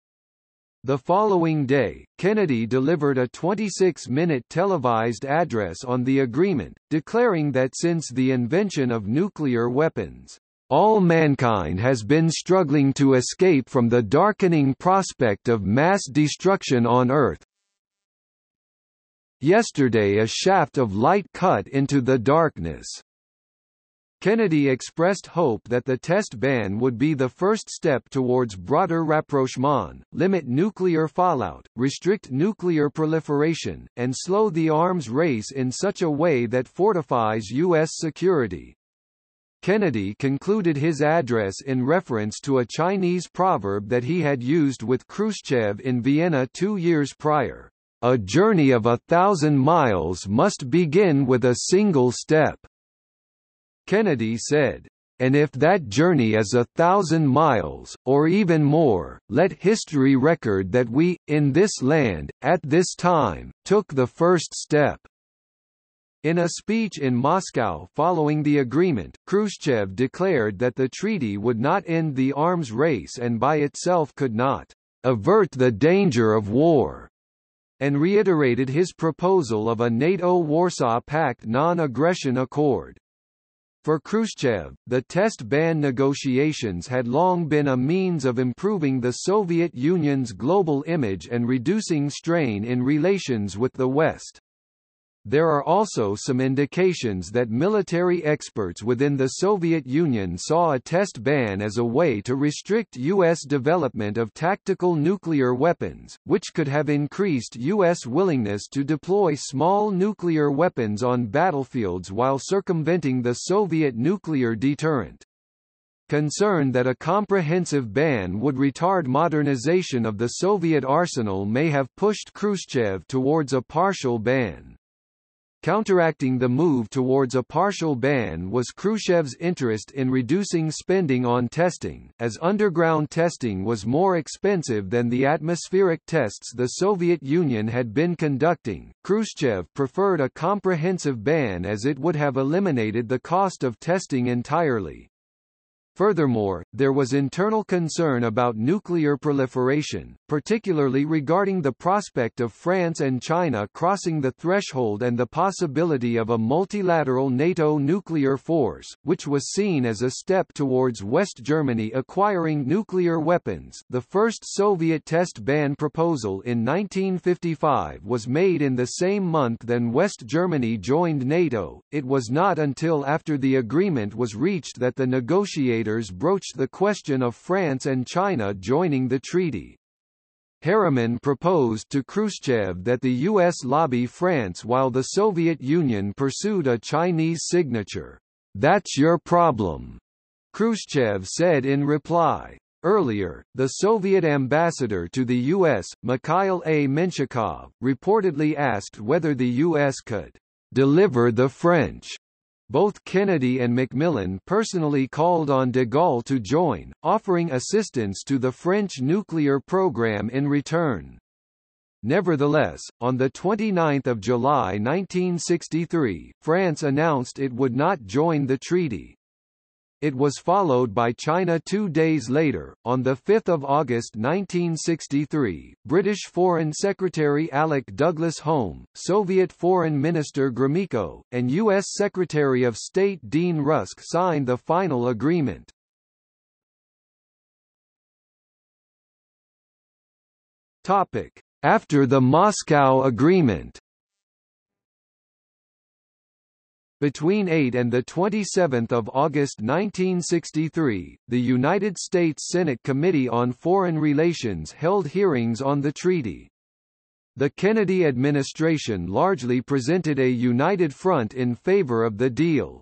The following day, Kennedy delivered a 26-minute televised address on the agreement, declaring that since the invention of nuclear weapons, all mankind has been struggling to escape from the darkening prospect of mass destruction on Earth. Yesterday a shaft of light cut into the darkness. Kennedy expressed hope that the test ban would be the first step towards broader rapprochement, limit nuclear fallout, restrict nuclear proliferation, and slow the arms race in such a way that fortifies U.S. security. Kennedy concluded his address in reference to a Chinese proverb that he had used with Khrushchev in Vienna 2 years prior, "A journey of 1,000 miles must begin with a single step." Kennedy said, "And if that journey is 1,000 miles, or even more, let history record that we, in this land, at this time, took the first step." In a speech in Moscow following the agreement, Khrushchev declared that the treaty would not end the arms race and by itself could not avert the danger of war, and reiterated his proposal of a NATO-Warsaw Pact non-aggression accord. For Khrushchev, the test ban negotiations had long been a means of improving the Soviet Union's global image and reducing strain in relations with the West. There are also some indications that military experts within the Soviet Union saw a test ban as a way to restrict U.S. development of tactical nuclear weapons, which could have increased U.S. willingness to deploy small nuclear weapons on battlefields while circumventing the Soviet nuclear deterrent. Concern that a comprehensive ban would retard modernization of the Soviet arsenal may have pushed Khrushchev towards a partial ban. Counteracting the move towards a partial ban was Khrushchev's interest in reducing spending on testing, as underground testing was more expensive than the atmospheric tests the Soviet Union had been conducting. Khrushchev preferred a comprehensive ban as it would have eliminated the cost of testing entirely. Furthermore, there was internal concern about nuclear proliferation, particularly regarding the prospect of France and China crossing the threshold and the possibility of a multilateral NATO nuclear force, which was seen as a step towards West Germany acquiring nuclear weapons. The first Soviet test ban proposal in 1955 was made in the same month that West Germany joined NATO. It was not until after the agreement was reached that the negotiators broached the question of France and China joining the treaty. Harriman proposed to Khrushchev that the U.S. lobby France while the Soviet Union pursued a Chinese signature. "That's your problem," Khrushchev said in reply. Earlier, the Soviet ambassador to the U.S., Mikhail A. Menshikov, reportedly asked whether the U.S. could deliver the French. Both Kennedy and Macmillan personally called on de Gaulle to join, offering assistance to the French nuclear program in return. Nevertheless, on 29 July 1963, France announced it would not join the treaty. It was followed by China 2 days later. On 5 August 1963, British Foreign Secretary Alec Douglas-Home, Soviet Foreign Minister Gromyko, and U.S. Secretary of State Dean Rusk signed the final agreement. After the Moscow Agreement. Between 8 and 27 August 1963, the United States Senate Committee on Foreign Relations held hearings on the treaty. The Kennedy administration largely presented a united front in favor of the deal.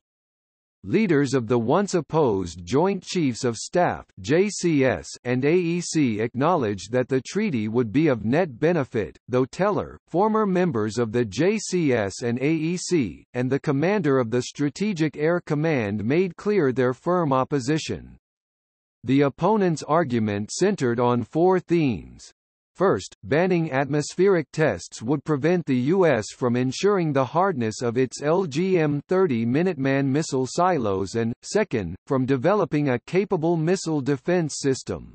Leaders of the once-opposed Joint Chiefs of Staff (JCS) and AEC acknowledged that the treaty would be of net benefit, though Teller, former members of the JCS and AEC, and the commander of the Strategic Air Command made clear their firm opposition. The opponents' argument centered on four themes. First, banning atmospheric tests would prevent the U.S. from ensuring the hardness of its LGM-30 Minuteman missile silos and, second, from developing a capable missile defense system.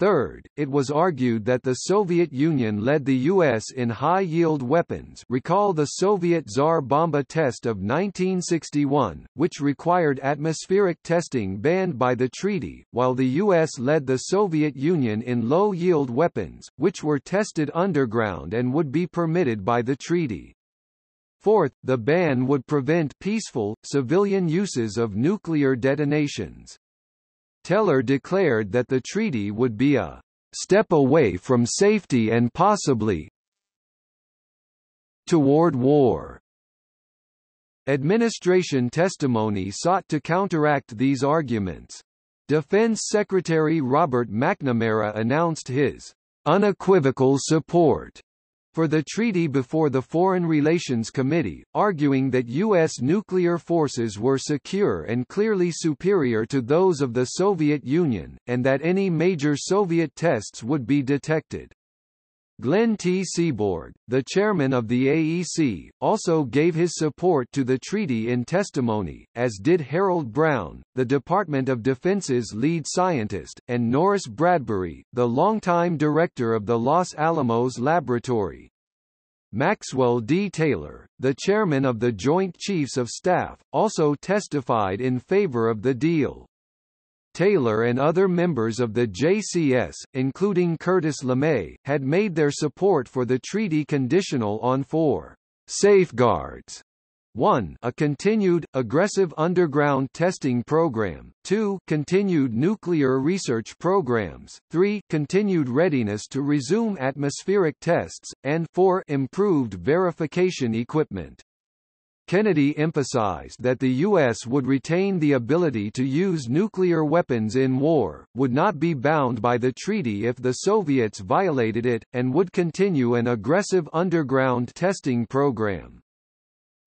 Third, it was argued that the Soviet Union led the U.S. in high-yield weapons. Recall the Soviet Tsar Bomba test of 1961, which required atmospheric testing banned by the treaty, while the U.S. led the Soviet Union in low-yield weapons, which were tested underground and would be permitted by the treaty. Fourth, the ban would prevent peaceful, civilian uses of nuclear detonations. Teller declared that the treaty would be a step away from safety and possibly toward war. Administration testimony sought to counteract these arguments. Defense Secretary Robert McNamara announced his unequivocal support for the treaty before the Foreign Relations Committee, arguing that U.S. nuclear forces were secure and clearly superior to those of the Soviet Union, and that any major Soviet tests would be detected. Glenn T. Seaborg, the chairman of the AEC, also gave his support to the treaty in testimony, as did Harold Brown, the Department of Defense's lead scientist, and Norris Bradbury, the longtime director of the Los Alamos Laboratory. Maxwell D. Taylor, the chairman of the Joint Chiefs of Staff, also testified in favor of the deal. Taylor and other members of the JCS, including Curtis LeMay, had made their support for the treaty conditional on four safeguards. 1. A continued, aggressive underground testing program. 2. Continued nuclear research programs. 3. Continued readiness to resume atmospheric tests. And 4. Improved verification equipment. Kennedy emphasized that the U.S. would retain the ability to use nuclear weapons in war, would not be bound by the treaty if the Soviets violated it, and would continue an aggressive underground testing program.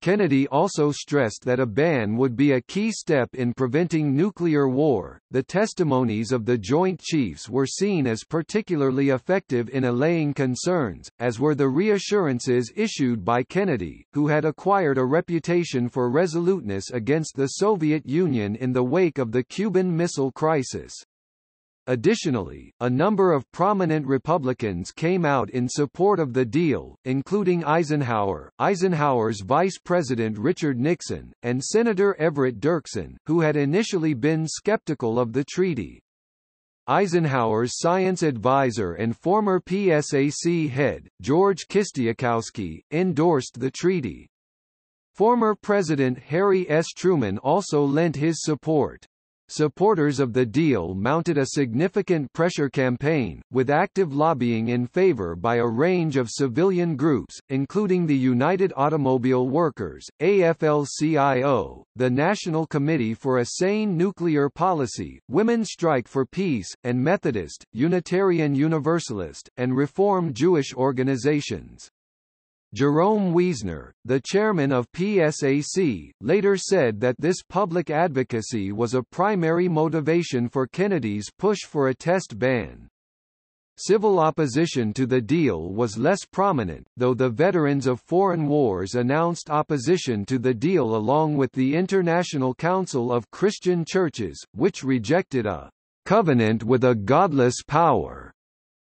Kennedy also stressed that a ban would be a key step in preventing nuclear war. The testimonies of the Joint Chiefs were seen as particularly effective in allaying concerns, as were the reassurances issued by Kennedy, who had acquired a reputation for resoluteness against the Soviet Union in the wake of the Cuban Missile Crisis. Additionally, a number of prominent Republicans came out in support of the deal, including Eisenhower, Eisenhower's Vice President Richard Nixon, and Senator Everett Dirksen, who had initially been skeptical of the treaty. Eisenhower's science advisor and former PSAC head, George Kistiakowsky, endorsed the treaty. Former President Harry S. Truman also lent his support. Supporters of the deal mounted a significant pressure campaign, with active lobbying in favor by a range of civilian groups, including the United Automobile Workers, AFL-CIO, the National Committee for a Sane Nuclear Policy, Women's Strike for Peace, and Methodist, Unitarian Universalist, and Reform Jewish organizations. Jerome Wiesner, the chairman of PSAC, later said that this public advocacy was a primary motivation for Kennedy's push for a test ban. Civil opposition to the deal was less prominent, though the veterans of foreign wars announced opposition to the deal along with the International Council of Christian Churches, which rejected a covenant with a godless power.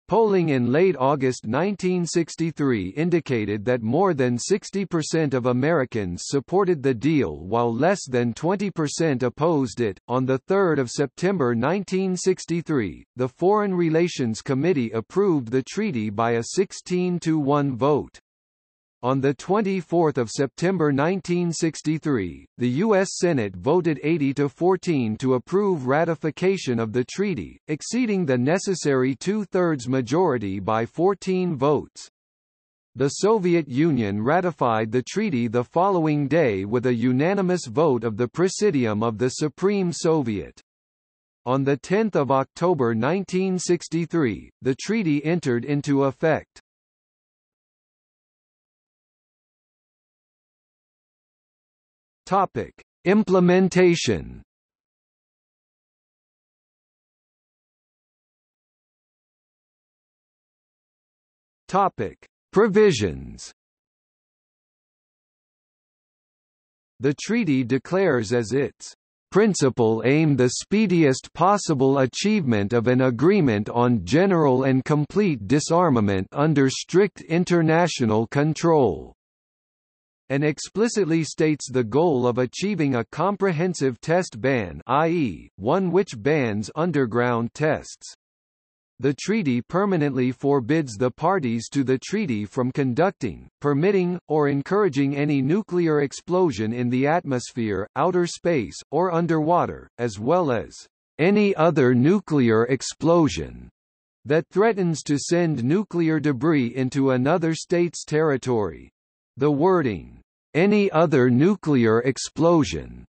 Polling in late August 1963 indicated that more than 60% of Americans supported the deal while less than 20% opposed it. On 3 September 1963, the Foreign Relations Committee approved the treaty by a 16-1 vote. On 24 September 1963, the U.S. Senate voted 80-14 to approve ratification of the treaty, exceeding the necessary two-thirds majority by 14 votes. The Soviet Union ratified the treaty the following day with a unanimous vote of the Presidium of the Supreme Soviet. On 10 October 1963, the treaty entered into effect. Topic: Implementation. Topic: Provisions. The treaty declares as its principal aim the speediest possible achievement of an agreement on general and complete disarmament under strict international control, and explicitly states the goal of achieving a comprehensive test ban, i.e., one which bans underground tests. The treaty permanently forbids the parties to the treaty from conducting, permitting, or encouraging any nuclear explosion in the atmosphere, outer space, or underwater, as well as any other nuclear explosion that threatens to send nuclear debris into another state's territory. The wording, "any other nuclear explosion,"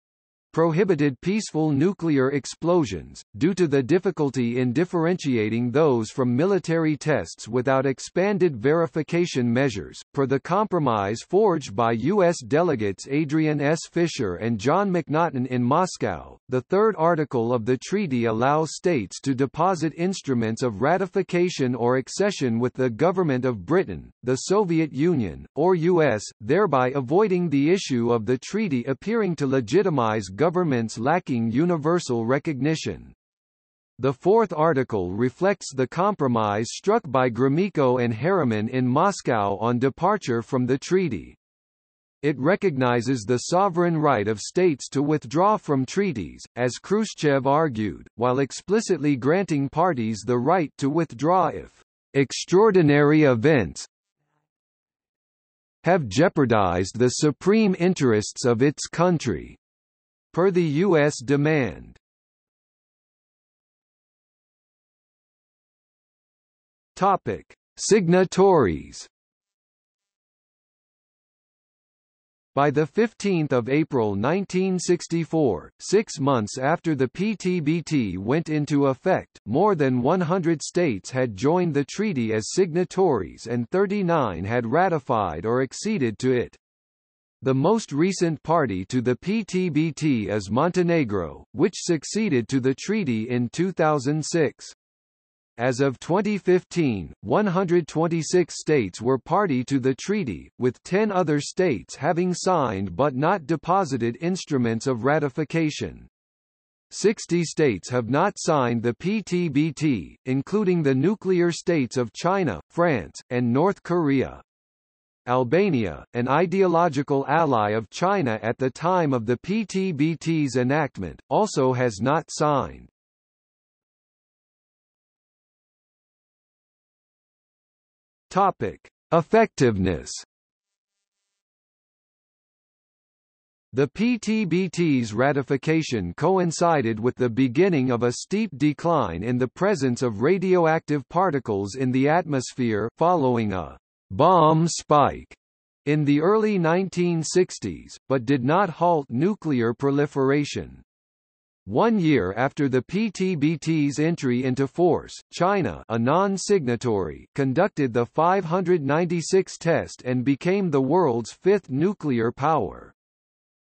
prohibited peaceful nuclear explosions, due to the difficulty in differentiating those from military tests without expanded verification measures. Per the compromise forged by U.S. delegates Adrian S. Fisher and John McNaughton in Moscow, the third article of the treaty allows states to deposit instruments of ratification or accession with the government of Britain, the Soviet Union, or U.S., thereby avoiding the issue of the treaty appearing to legitimize governments lacking universal recognition. The fourth article reflects the compromise struck by Gromyko and Harriman in Moscow on departure from the treaty. It recognizes the sovereign right of states to withdraw from treaties, as Khrushchev argued, while explicitly granting parties the right to withdraw if extraordinary events have jeopardized the supreme interests of its country, per the U.S. demand. Topic: Signatories. By 15 April 1964, 6 months after the PTBT went into effect, more than 100 states had joined the treaty as signatories and 39 had ratified or acceded to it. The most recent party to the PTBT is Montenegro, which succeeded to the treaty in 2006. As of 2015, 126 states were party to the treaty, with 10 other states having signed but not deposited instruments of ratification. 60 states have not signed the PTBT, including the nuclear states of China, France, and North Korea. Albania, an ideological ally of China at the time of the PTBT's enactment, also has not signed. Topic: Effectiveness. The PTBT's ratification coincided with the beginning of a steep decline in the presence of radioactive particles in the atmosphere following a bomb spike in the early 1960s, but did not halt nuclear proliferation. 1 year after the PTBT's entry into force, China, a non-signatory, conducted the 596 test and became the world's fifth nuclear power.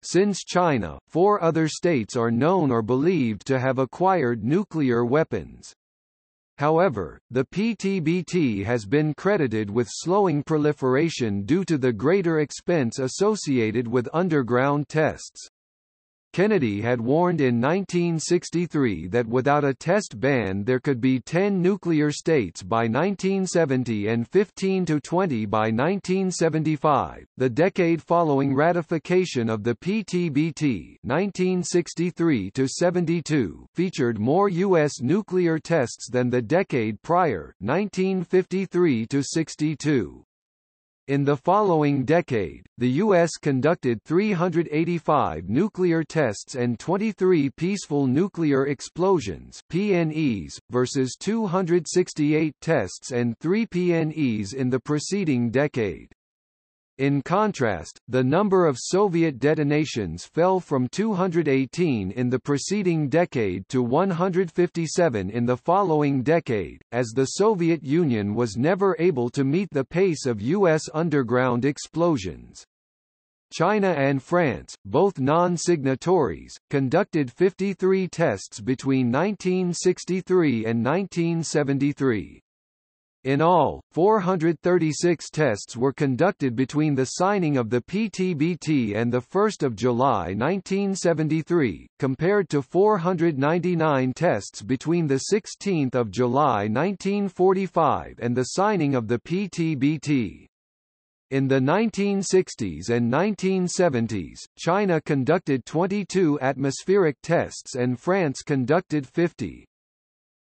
Since China, 4 other states are known or believed to have acquired nuclear weapons. However, the PTBT has been credited with slowing proliferation due to the greater expense associated with underground tests. Kennedy had warned in 1963 that without a test ban there could be 10 nuclear states by 1970 and 15 to 20 by 1975. The decade following ratification of the PTBT, 1963 to 72, featured more US nuclear tests than the decade prior, 1953 to 62. In the following decade, the U.S. conducted 385 nuclear tests and 23 peaceful nuclear explosions (PNEs) versus 268 tests and 3 PNEs in the preceding decade. In contrast, the number of Soviet detonations fell from 218 in the preceding decade to 157 in the following decade, as the Soviet Union was never able to meet the pace of U.S. underground explosions. China and France, both non-signatories, conducted 53 tests between 1963 and 1973. In all, 436 tests were conducted between the signing of the PTBT and 1 July 1973, compared to 499 tests between 16 July 1945 and the signing of the PTBT. In the 1960s and 1970s, China conducted 22 atmospheric tests and France conducted 50.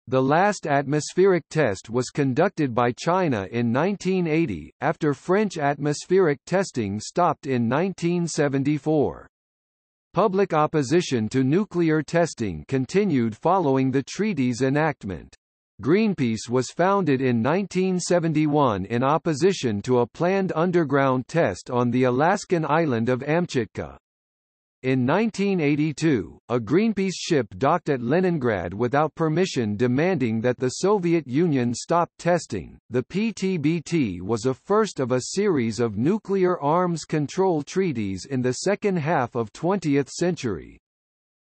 The last atmospheric test was conducted by China in 1980, after French atmospheric testing stopped in 1974. Public opposition to nuclear testing continued following the treaty's enactment. Greenpeace was founded in 1971 in opposition to a planned underground test on the Alaskan island of Kamchatka. In 1982, a Greenpeace ship docked at Leningrad without permission, demanding that the Soviet Union stop testing. The PTBT was a first of a series of nuclear arms control treaties in the second half of 20th century.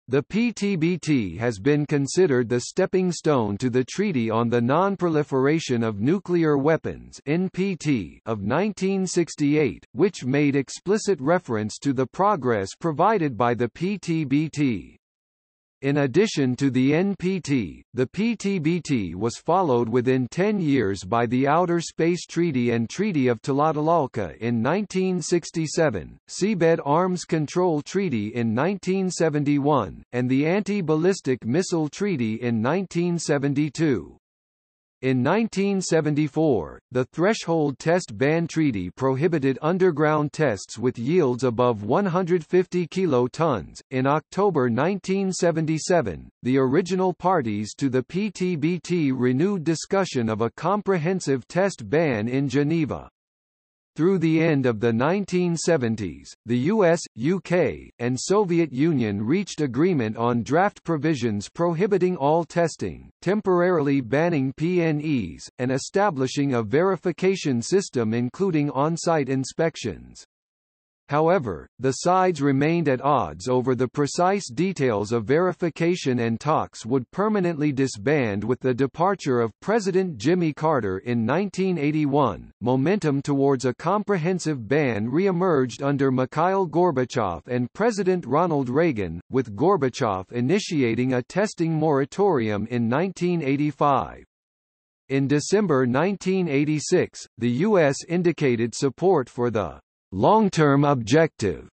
The PTBT has been considered the stepping stone to the Treaty on the Non-Proliferation of Nuclear Weapons (NPT) of 1968, which made explicit reference to the progress provided by the PTBT. In addition to the NPT, the PTBT was followed within 10 years by the Outer Space Treaty and Treaty of Tlatelolco in 1967, Seabed Arms Control Treaty in 1971, and the Anti-Ballistic Missile Treaty in 1972. In 1974, the Threshold Test Ban Treaty prohibited underground tests with yields above 150 kilotons. In October 1977, the original parties to the PTBT renewed discussion of a comprehensive test ban in Geneva. Through the end of the 1970s, the US, UK, and Soviet Union reached agreement on draft provisions prohibiting all testing, temporarily banning PNEs, and establishing a verification system including on-site inspections. However, the sides remained at odds over the precise details of verification, and talks would permanently disband with the departure of President Jimmy Carter in 1981. Momentum towards a comprehensive ban re-emerged under Mikhail Gorbachev and President Ronald Reagan, with Gorbachev initiating a testing moratorium in 1985. In December 1986, the U.S. indicated support for the long-term objective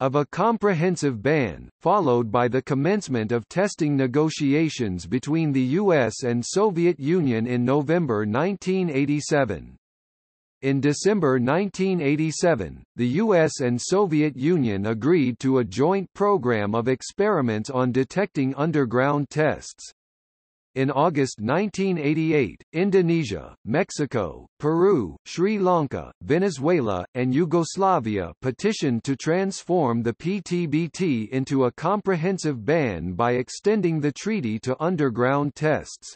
of a comprehensive ban, followed by the commencement of testing negotiations between the U.S. and Soviet Union in November 1987. In December 1987, the U.S. and Soviet Union agreed to a joint program of experiments on detecting underground tests. In August 1988, Indonesia, Mexico, Peru, Sri Lanka, Venezuela, and Yugoslavia petitioned to transform the PTBT into a comprehensive ban by extending the treaty to underground tests.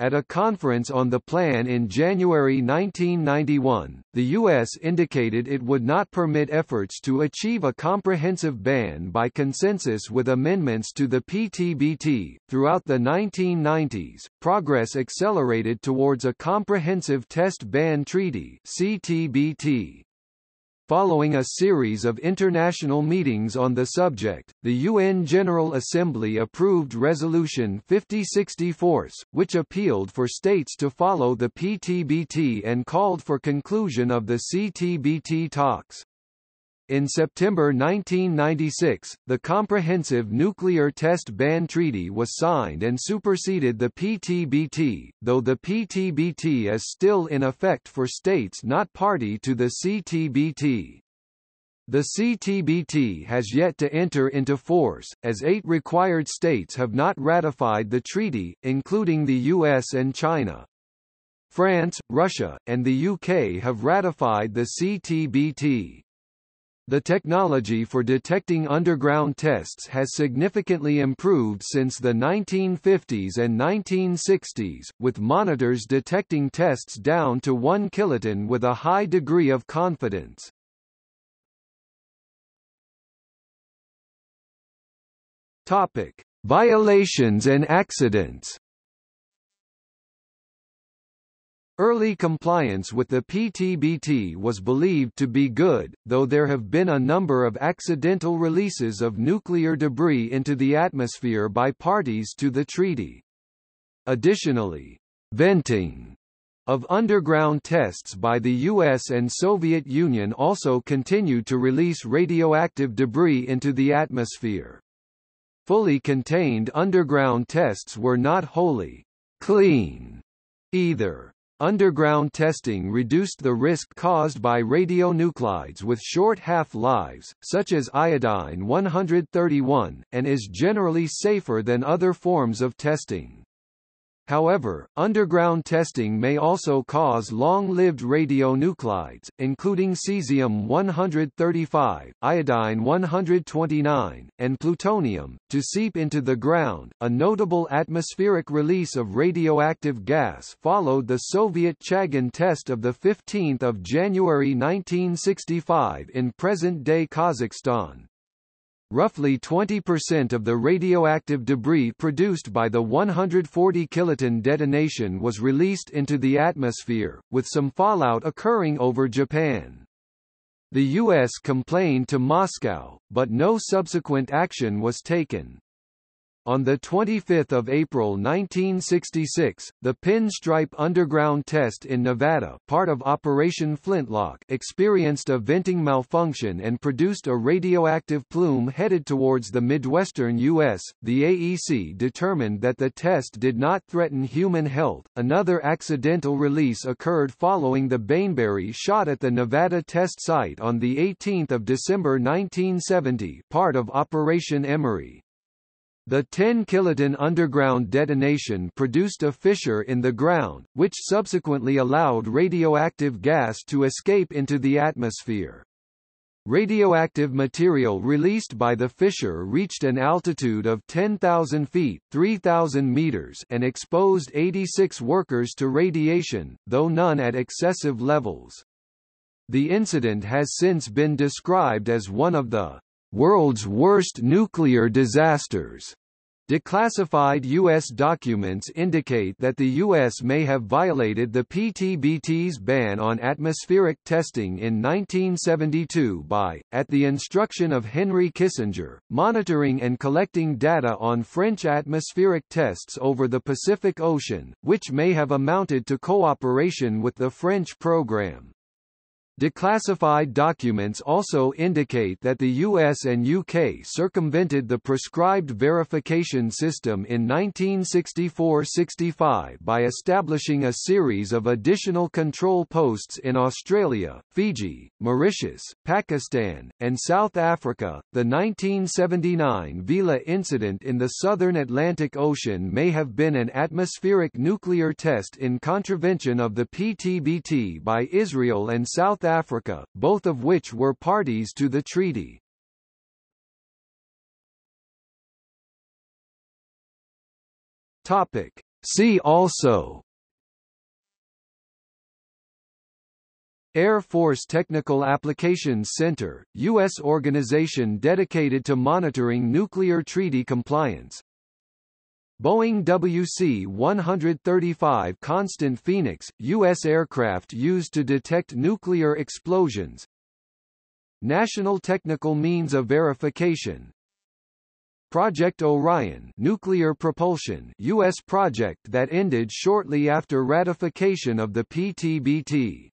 At a conference on the plan in January 1991, the U.S. indicated it would not permit efforts to achieve a comprehensive ban by consensus with amendments to the PTBT. Throughout the 1990s, progress accelerated towards a Comprehensive Test Ban Treaty (CTBT). Following a series of international meetings on the subject, the UN General Assembly approved Resolution 5064, which appealed for states to follow the PTBT and called for conclusion of the CTBT talks. In September 1996, the Comprehensive Nuclear Test Ban Treaty was signed and superseded the PTBT, though the PTBT is still in effect for states not party to the CTBT. The CTBT has yet to enter into force, as 8 required states have not ratified the treaty, including the US and China. France, Russia, and the UK have ratified the CTBT. The technology for detecting underground tests has significantly improved since the 1950s and 1960s, with monitors detecting tests down to 1 kiloton with a high degree of confidence. Topic: Violations and accidents. Early compliance with the PTBT was believed to be good, though there have been a number of accidental releases of nuclear debris into the atmosphere by parties to the treaty. Additionally, venting of underground tests by the US and Soviet Union also continued to release radioactive debris into the atmosphere. Fully contained underground tests were not wholly clean. Either underground testing reduced the risk caused by radionuclides with short half-lives, such as iodine-131, and is generally safer than other forms of testing. However, underground testing may also cause long-lived radionuclides, including cesium-135, iodine-129, and plutonium, to seep into the ground. A notable atmospheric release of radioactive gas followed the Soviet Chagin test of 15 January 1965 in present-day Kazakhstan. Roughly 20% of the radioactive debris produced by the 140 kiloton detonation was released into the atmosphere, with some fallout occurring over Japan. The U.S. complained to Moscow, but no subsequent action was taken. On 25 April 1966, the Pinstripe underground test in Nevada, part of Operation Flintlock, experienced a venting malfunction and produced a radioactive plume headed towards the Midwestern U.S. The AEC determined that the test did not threaten human health. Another accidental release occurred following the Bainbury shot at the Nevada test site on 18 December 1970, part of Operation Emery. The 10-kiloton underground detonation produced a fissure in the ground, which subsequently allowed radioactive gas to escape into the atmosphere. Radioactive material released by the fissure reached an altitude of 10,000 feet (3,000 meters) and exposed 86 workers to radiation, though none at excessive levels. The incident has since been described as one of the world's worst nuclear disasters. Declassified U.S. documents indicate that the U.S. may have violated the PTBT's ban on atmospheric testing in 1972 by, at the instruction of Henry Kissinger, monitoring and collecting data on French atmospheric tests over the Pacific Ocean, which may have amounted to cooperation with the French program. Declassified documents also indicate that the US and UK circumvented the prescribed verification system in 1964–65 by establishing a series of additional control posts in Australia, Fiji, Mauritius, Pakistan, and South Africa. The 1979 Vela incident in the southern Atlantic Ocean may have been an atmospheric nuclear test in contravention of the PTBT by Israel and South Africa, both of which were parties to the treaty. Topic. See also: Air Force Technical Applications Center, U.S. organization dedicated to monitoring nuclear treaty compliance. Boeing WC-135 Constant Phoenix, U.S. aircraft used to detect nuclear explosions. National Technical Means of Verification. Project Orion, nuclear propulsion U.S. project that ended shortly after ratification of the PTBT.